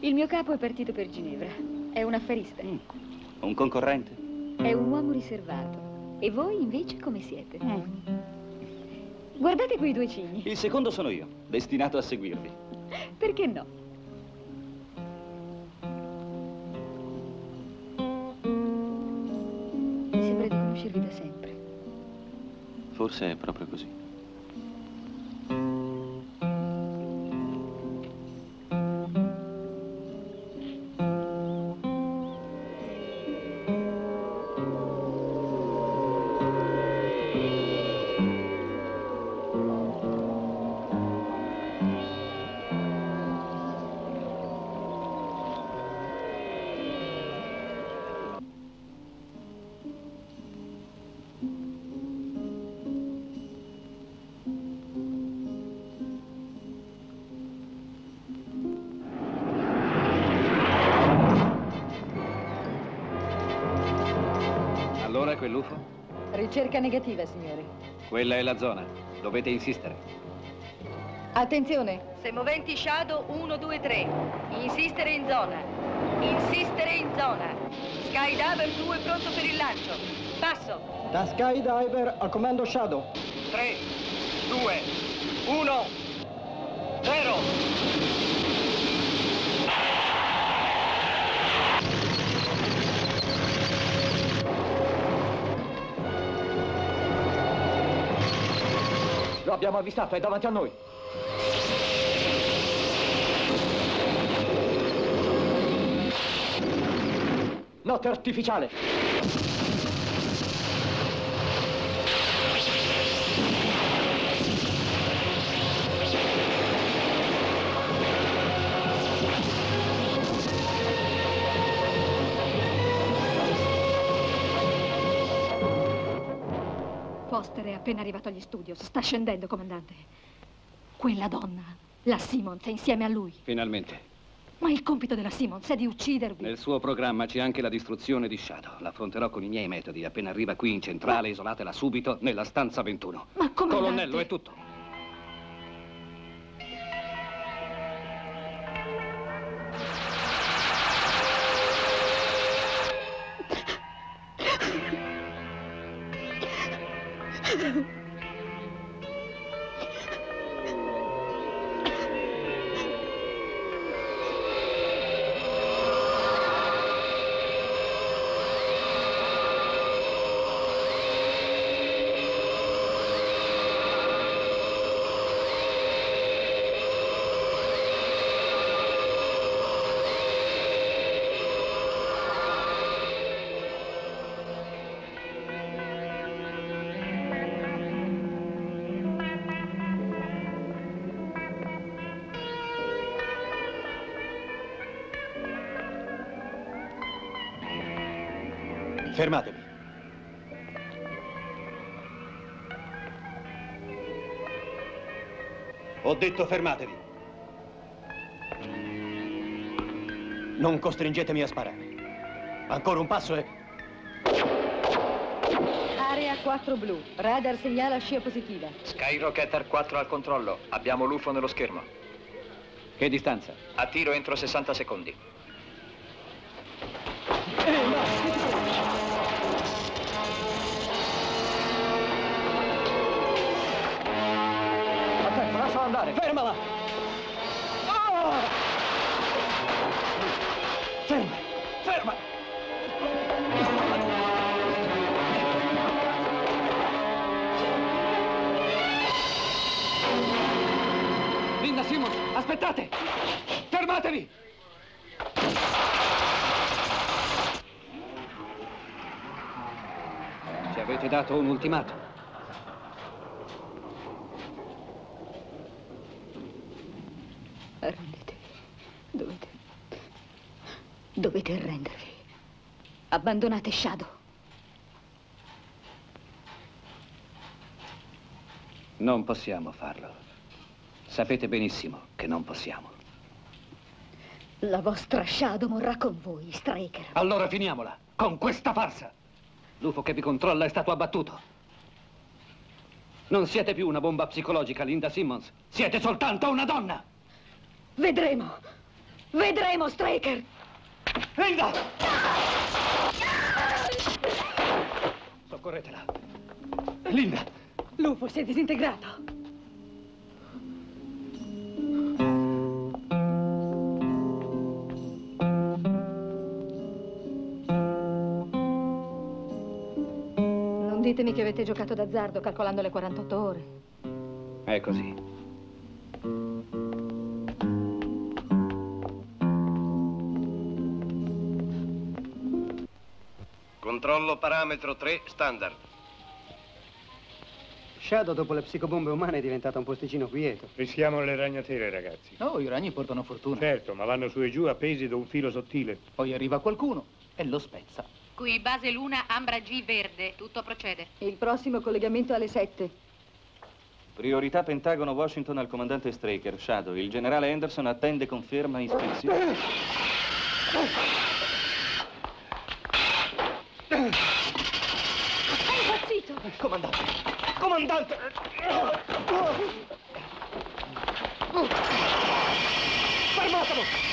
Il mio capo è partito per Ginevra. È un affarista. Un concorrente? È un uomo riservato. E voi invece come siete? Guardate quei 2 cigni. Il secondo sono io, destinato a seguirvi. Perché no? Mi sembra di conoscervi da sempre. Forse è proprio così. quell'UFO? Ricerca negativa, signore. Quella è la zona. Dovete insistere. Attenzione. Semoventi Shadow 1, 2, 3. Insistere in zona. Insistere in zona. Skydiver 2 pronto per il lancio. Passo. Da Skydiver al comando Shadow. 3, 2, 1, 0. Lo abbiamo avvistato, è davanti a noi. Notte artificiale. Foster è appena arrivato agli studios. Sta scendendo, comandante. Quella donna, la Simmons, è insieme a lui. Finalmente. Ma il compito della Simmons è di uccidervi. Nel suo programma c'è anche la distruzione di Shadow. L'affronterò con i miei metodi. Appena arriva qui in centrale, isolatela subito nella stanza 21. Ma come? Colonnello, è tutto. Fermatevi. Ho detto fermatevi. Non costringetemi a sparare. Ancora un passo e... Area 4 blu. Radar segnala scia positiva. Skyrocketer 4 al controllo. Abbiamo l'UFO nello schermo. Che distanza? A tiro entro 60 secondi. Andare. Fermala! Oh! Ferma! Ferma! Linda Simmons, aspettate! Fermatevi! Ci avete dato un ultimatum. Arrendetevi. Dovete arrendervi. Abbandonate Shadow. Non possiamo farlo. Sapete benissimo che non possiamo. La vostra Shadow morrà con voi, Straker. Allora finiamola, con questa farsa. L'UFO che vi controlla è stato abbattuto. Non siete più una bomba psicologica, Linda Simmons. Siete soltanto una donna. Vedremo! Vedremo, Straker! Linda! Soccorretela! Linda! L'UFO si è disintegrato! Non ditemi che avete giocato d'azzardo calcolando le 48 ore. È così. Controllo parametro 3, standard. Shadow, dopo le psicobombe umane, è diventata un posticino quieto. Rischiamo le ragnatele, ragazzi. No, i ragni portano fortuna. Certo, ma vanno su e giù appesi da un filo sottile. Poi arriva qualcuno e lo spezza. Qui base Luna, Ambra G verde. Tutto procede. Il prossimo collegamento alle 7. Priorità Pentagono Washington al comandante Straker. Shadow, il generale Anderson attende conferma ispezione. Comandante! Comandante! Fermatelo!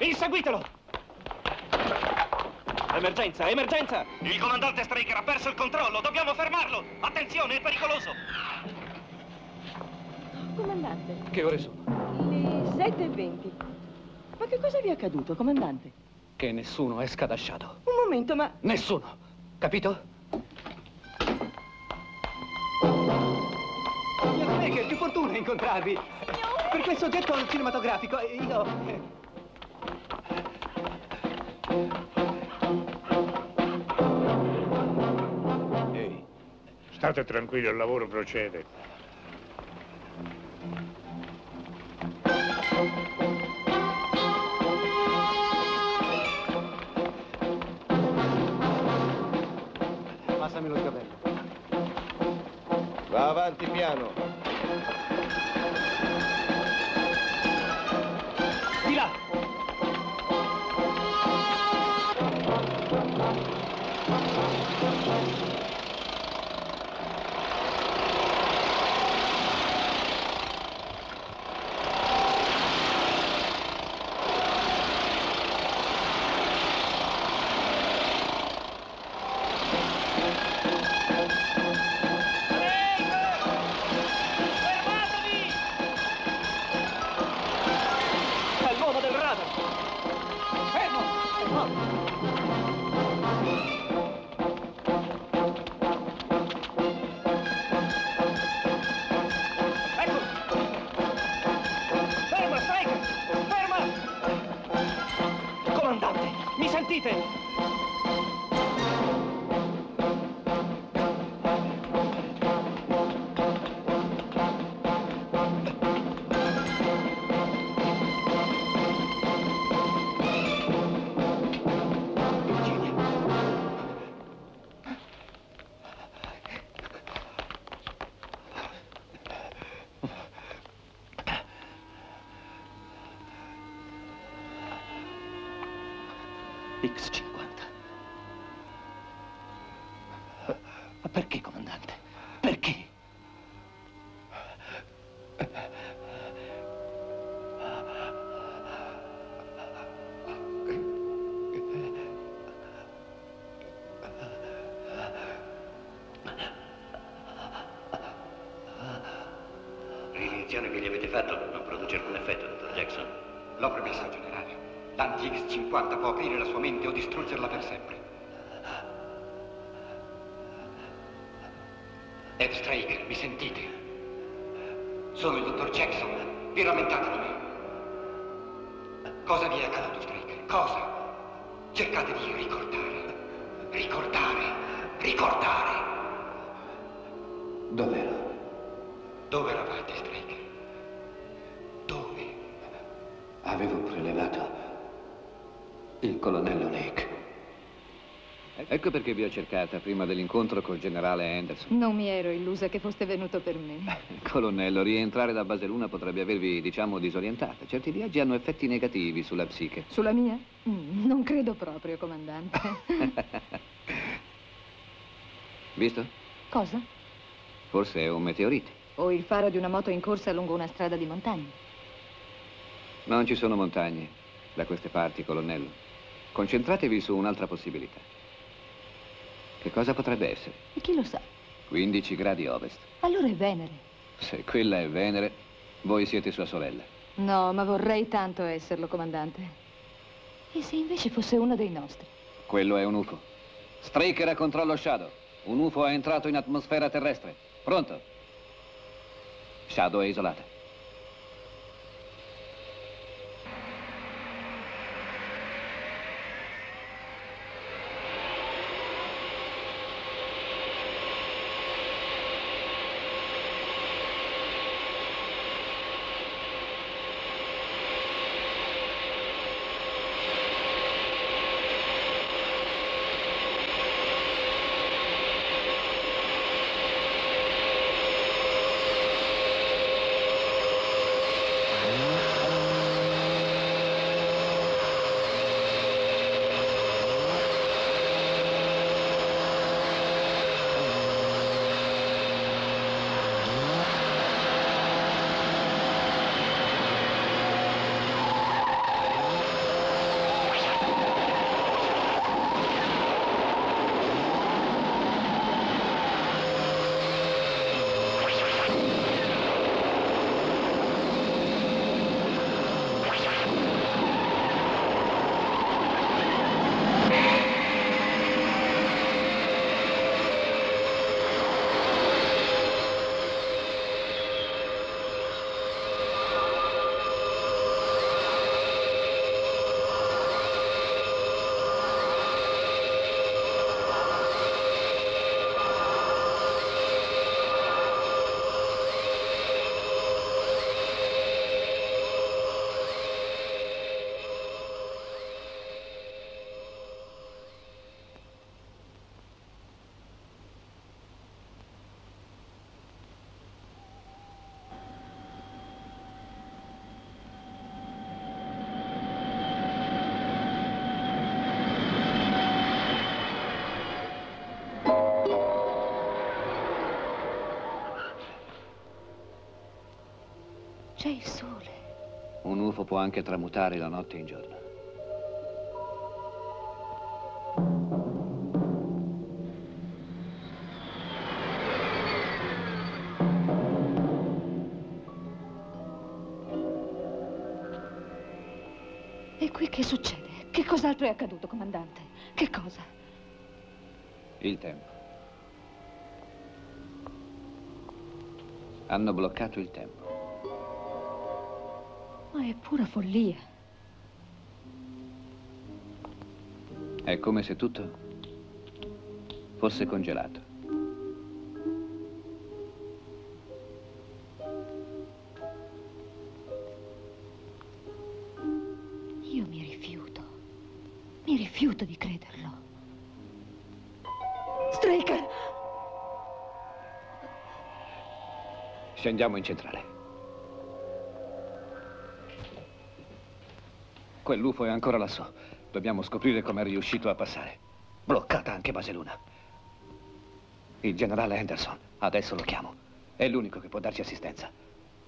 Inseguitelo! Emergenza, emergenza! Il comandante Straker ha perso il controllo, dobbiamo fermarlo! Attenzione, è pericoloso! Comandante... Che ore sono? Le 7:20. Ma che cosa vi è accaduto, comandante? Che nessuno esca da Shadow. Un momento, ma... Nessuno! Capito? Straker, che fortuna incontrarvi! Signore! Per questo oggetto cinematografico, io... Ehi, state tranquilli, il lavoro procede. Passami lo sgabello. Va avanti piano. Di là! Ma perché, comandante? Perché? L'iniezione che gli avete fatto non produce alcun effetto, dottor Jackson. L'opera per San Generale. L'anti-X50 può aprire la sua mente o distruggerla per sempre. Ed Straker, mi sentite? Sono il dottor Jackson, vi lamentate di me. Cosa vi è accaduto, Straker? Cosa? Cercate di ricordare. Ricordare. Ricordare. Dov'era? Dove eravate, Straker? Dove? Avevo prelevato il colonnello Lake. Ecco perché vi ho cercata prima dell'incontro col generale Anderson. Non mi ero illusa che foste venuto per me. Colonnello, rientrare da Base Luna potrebbe avervi, diciamo, disorientata. Certi viaggi hanno effetti negativi sulla psiche. Sulla mia? Non credo proprio, comandante. Visto? Cosa? Forse è un meteorite. O il faro di una moto in corsa lungo una strada di montagne. Non ci sono montagne da queste parti, colonnello. Concentratevi su un'altra possibilità. Che cosa potrebbe essere? E chi lo sa? 15 gradi ovest. Allora è Venere. Se quella è Venere, voi siete sua sorella. No, ma vorrei tanto esserlo, comandante. E se invece fosse uno dei nostri? Quello è un UFO. Straker a controllo Shadow. Un UFO è entrato in atmosfera terrestre. Pronto? Shadow è isolata. C'è il sole. Un UFO può anche tramutare la notte in giorno. E qui che succede? Che cos'altro è accaduto, comandante? Che cosa? Il tempo. Hanno bloccato il tempo. Ma è pura follia. È come se tutto fosse congelato. Io mi rifiuto. Mi rifiuto di crederlo. Straker! Scendiamo in centrale. Quell'UFO è ancora lassù. Dobbiamo scoprire com'è riuscito a passare. Bloccata anche Base Luna. Il generale Anderson, adesso lo chiamo. È l'unico che può darci assistenza.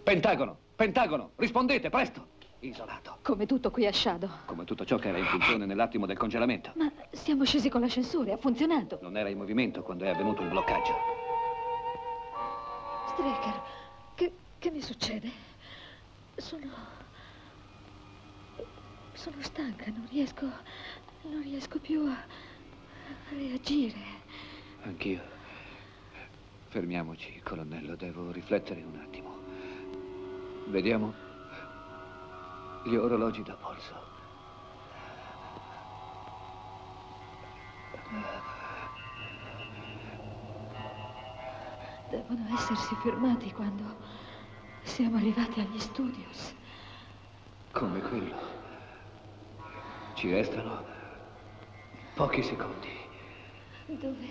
Pentagono! Pentagono! Rispondete, presto! Isolato. Come tutto qui a Shadow. Come tutto ciò che era in funzione nell'attimo del congelamento. Ma siamo scesi con l'ascensore, ha funzionato. Non era in movimento quando è avvenuto il bloccaggio. Straker, che mi succede? Sono stanca, non riesco più a reagire. Anch'io. Fermiamoci, colonnello, devo riflettere un attimo. Vediamo gli orologi da polso. Devono essersi fermati quando siamo arrivati agli studios. Come quello. Ci restano pochi secondi. Dove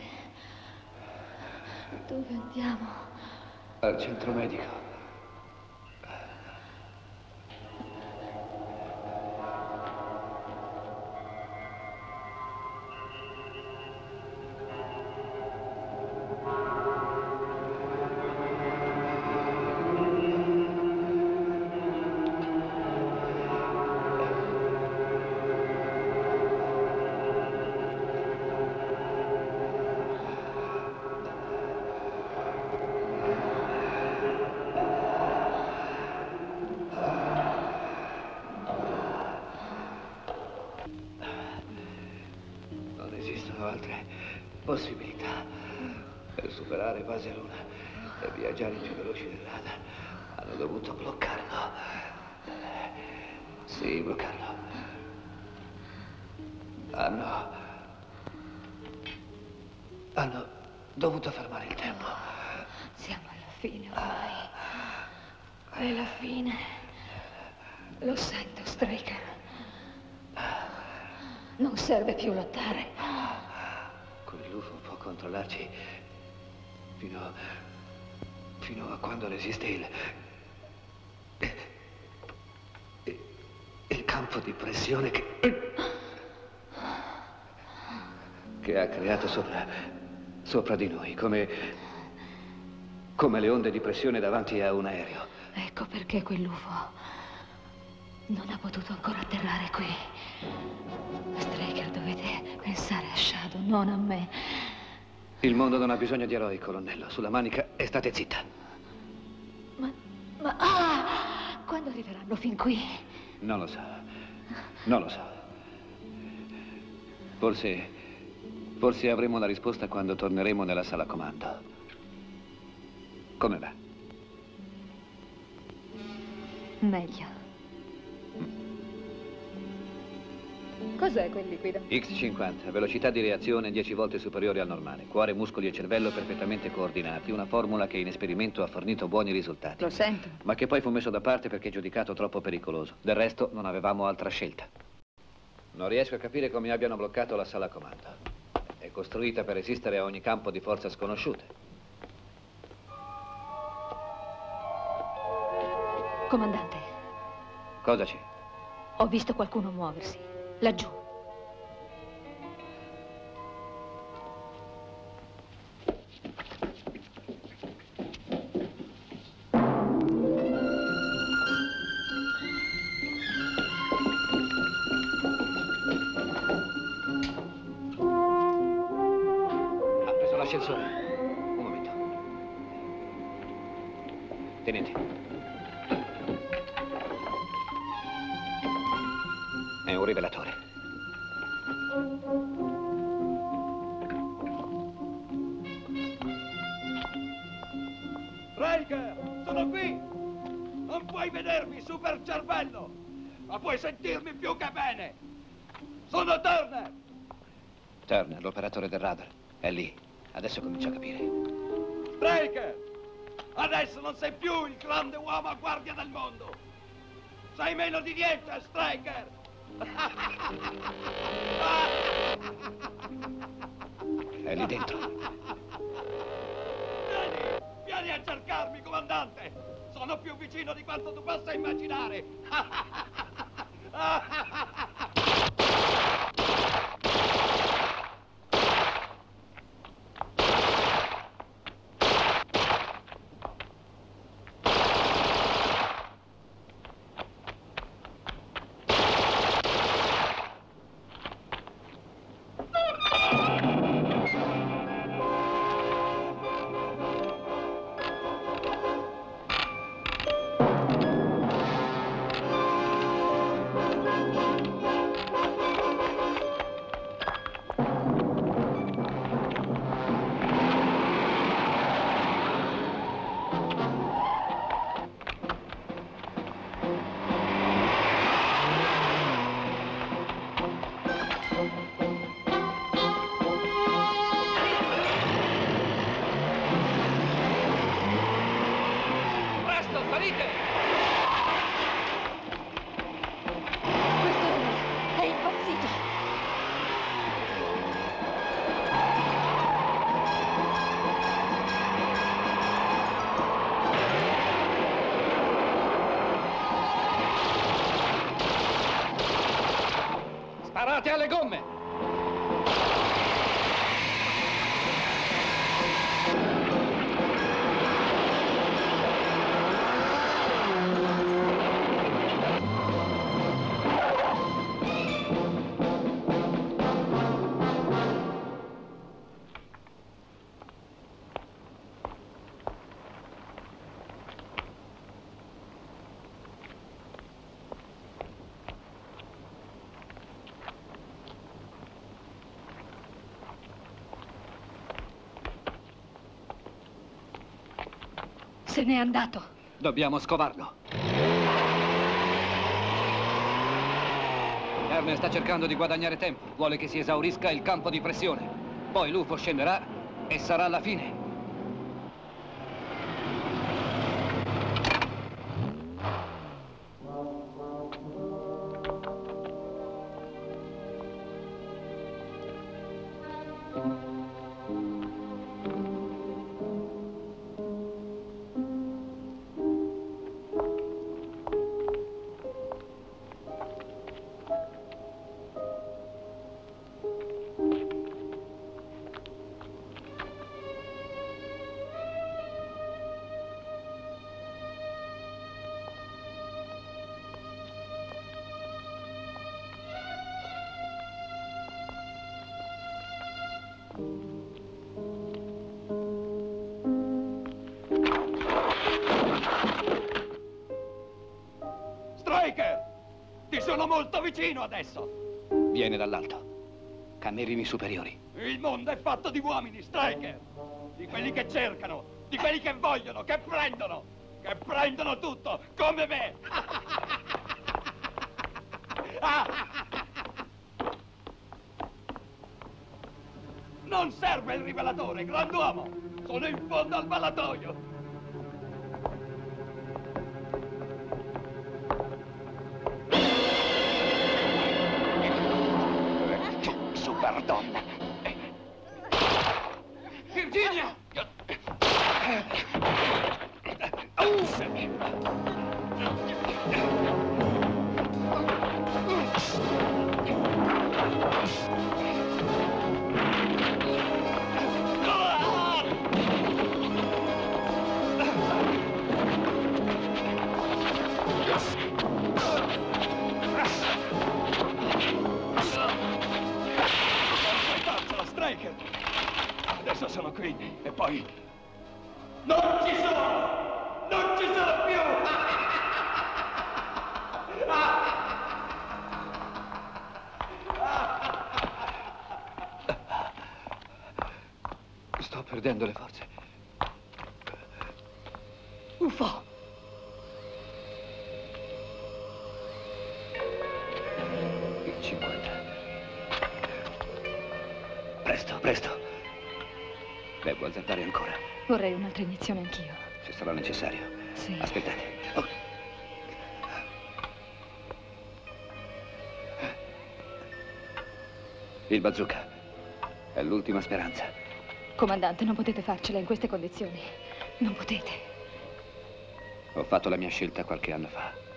andiamo? Al centro medico. Possibilità per superare Base Luna e viaggiare più veloci dell'Ada. Hanno dovuto bloccarlo. Sì, bloccarlo. Hanno dovuto fermare il tempo. Siamo alla fine ormai. È la fine. Lo sento, Straker. Non serve più lottare. Controllarci fino a quando resiste il campo di pressione che ha creato sopra di noi, come le onde di pressione davanti a un aereo. Ecco perché quell'UFO non ha potuto ancora atterrare qui. Straker, dovete pensare a Shadow, non a me. Il mondo non ha bisogno di eroi, colonnello. Sulla manica e state zitta. Quando arriveranno fin qui? Non lo so. Non lo so. Forse avremo la risposta quando torneremo nella sala comando. Come va? Meglio. Cos'è quel liquido? X50, velocità di reazione 10 volte superiore al normale. Cuore, muscoli e cervello perfettamente coordinati. Una formula che in esperimento ha fornito buoni risultati. Lo sento. Ma che poi fu messo da parte perché giudicato troppo pericoloso. Del resto non avevamo altra scelta. Non riesco a capire come abbiano bloccato la sala comando. È costruita per resistere a ogni campo di forza sconosciute. Comandante. Cosa c'è? Ho visto qualcuno muoversi. Laggiù. l'ascensore. Un momento. Tenete. È un rivelatore. Reger, sono qui! Non puoi vedermi, super cervello! Ma puoi sentirmi più che bene! Sono Turner! Turner, l'operatore del radar. È lì. Adesso comincio a capire. Straker! Adesso non sei più il grande uomo a guardia del mondo! Sei meno di niente, Straker! È lì dentro. Vieni! Vieni a cercarmi, comandante! Sono più vicino di quanto tu possa immaginare! Alle gomme! Se n'è andato. Dobbiamo scovarlo. Erne sta cercando di guadagnare tempo. Vuole che si esaurisca il campo di pressione. Poi l'UFO scenderà e sarà la fine. Molto vicino adesso! Viene dall'alto. Camerini superiori. Il mondo è fatto di uomini, Straker! Di quelli che cercano, di quelli che vogliono, che prendono tutto, come me! Non serve il rivelatore, grand'uomo! Sono in fondo al ballatoio! Adesso sono qui e poi... non ci sono! Non ci sono più! Sto perdendo le forze. UFO! Presto. Beh, vuoi azzardare ancora? Vorrei un'altra iniezione anch'io. Se sarà necessario. Sì. Aspettate. Oh. Il bazooka è l'ultima speranza. Comandante, non potete farcela in queste condizioni. Non potete. Ho fatto la mia scelta qualche anno fa.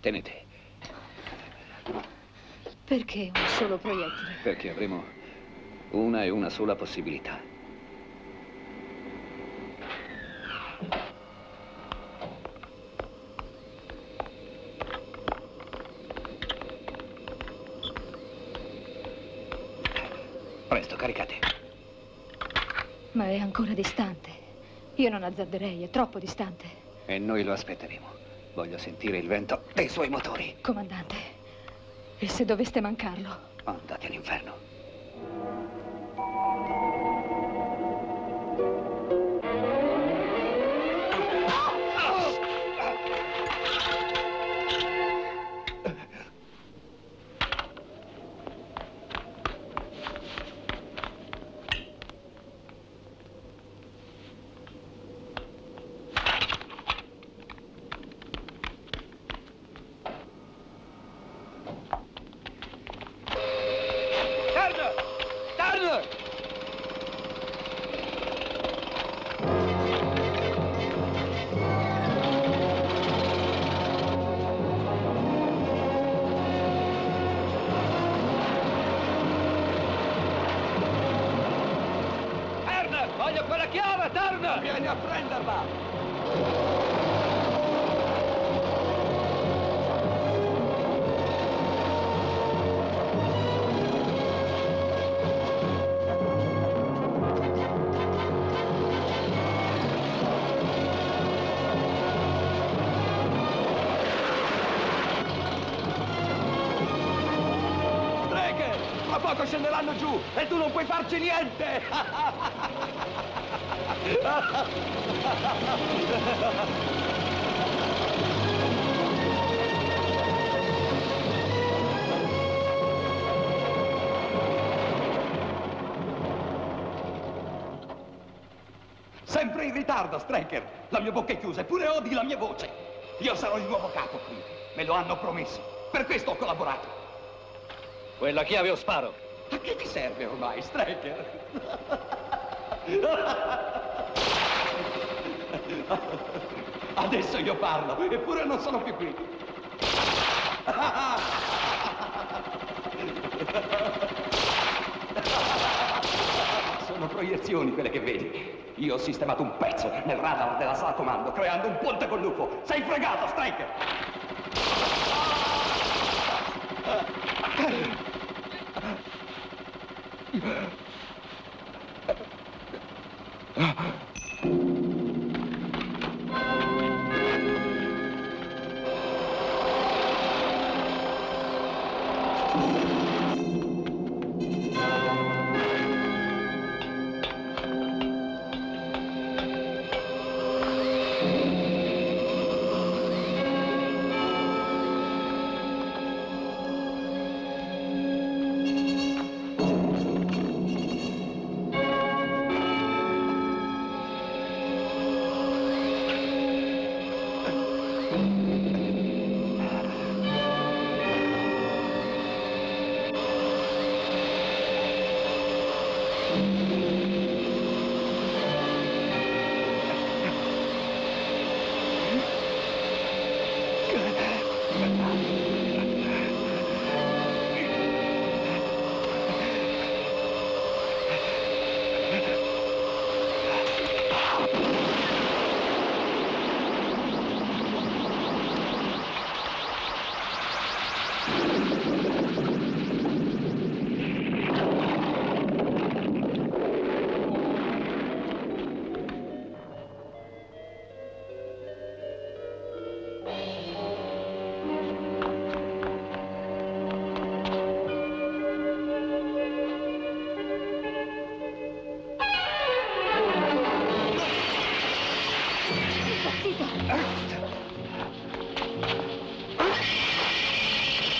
Tenete. Perché un solo proiettile? Perché avremo una e una sola possibilità. Presto, caricate. Ma è ancora distante. Io non azzarderei, è troppo distante. E noi lo aspetteremo. Voglio sentire il vento dei suoi motori. Comandante, e se doveste mancarlo? Andate all'inferno. Scenderanno giù e tu non puoi farci niente! Sempre in ritardo, Straker! La mia bocca è chiusa, eppure odi la mia voce! Io sarò il nuovo capo qui, me lo hanno promesso, per questo ho collaborato! Quella chiave o sparo! A che ti serve ormai, Straker? Adesso io parlo, eppure non sono più qui. Sono proiezioni quelle che vedi. Io ho sistemato un pezzo nel radar della sala comando, creando un ponte con l'UFO. Sei fregato, Straker!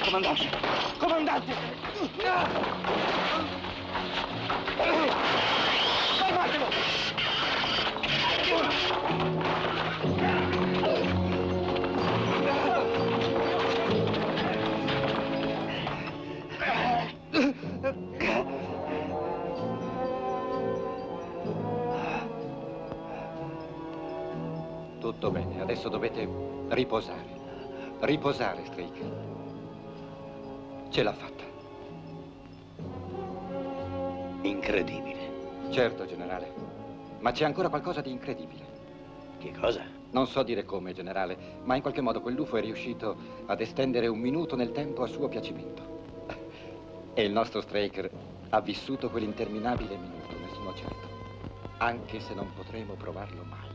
Comandante! Comandante! Calmatelo! Tutto bene, adesso dovete riposare. Riposare, Straker. Ce l'ha fatta. Incredibile. Certo, generale. Ma c'è ancora qualcosa di incredibile. Che cosa? Non so dire come, generale, ma in qualche modo quell'UFO è riuscito ad estendere un minuto nel tempo a suo piacimento. E il nostro Straker ha vissuto quell'interminabile minuto, ne sono certo. Anche se non potremo provarlo mai.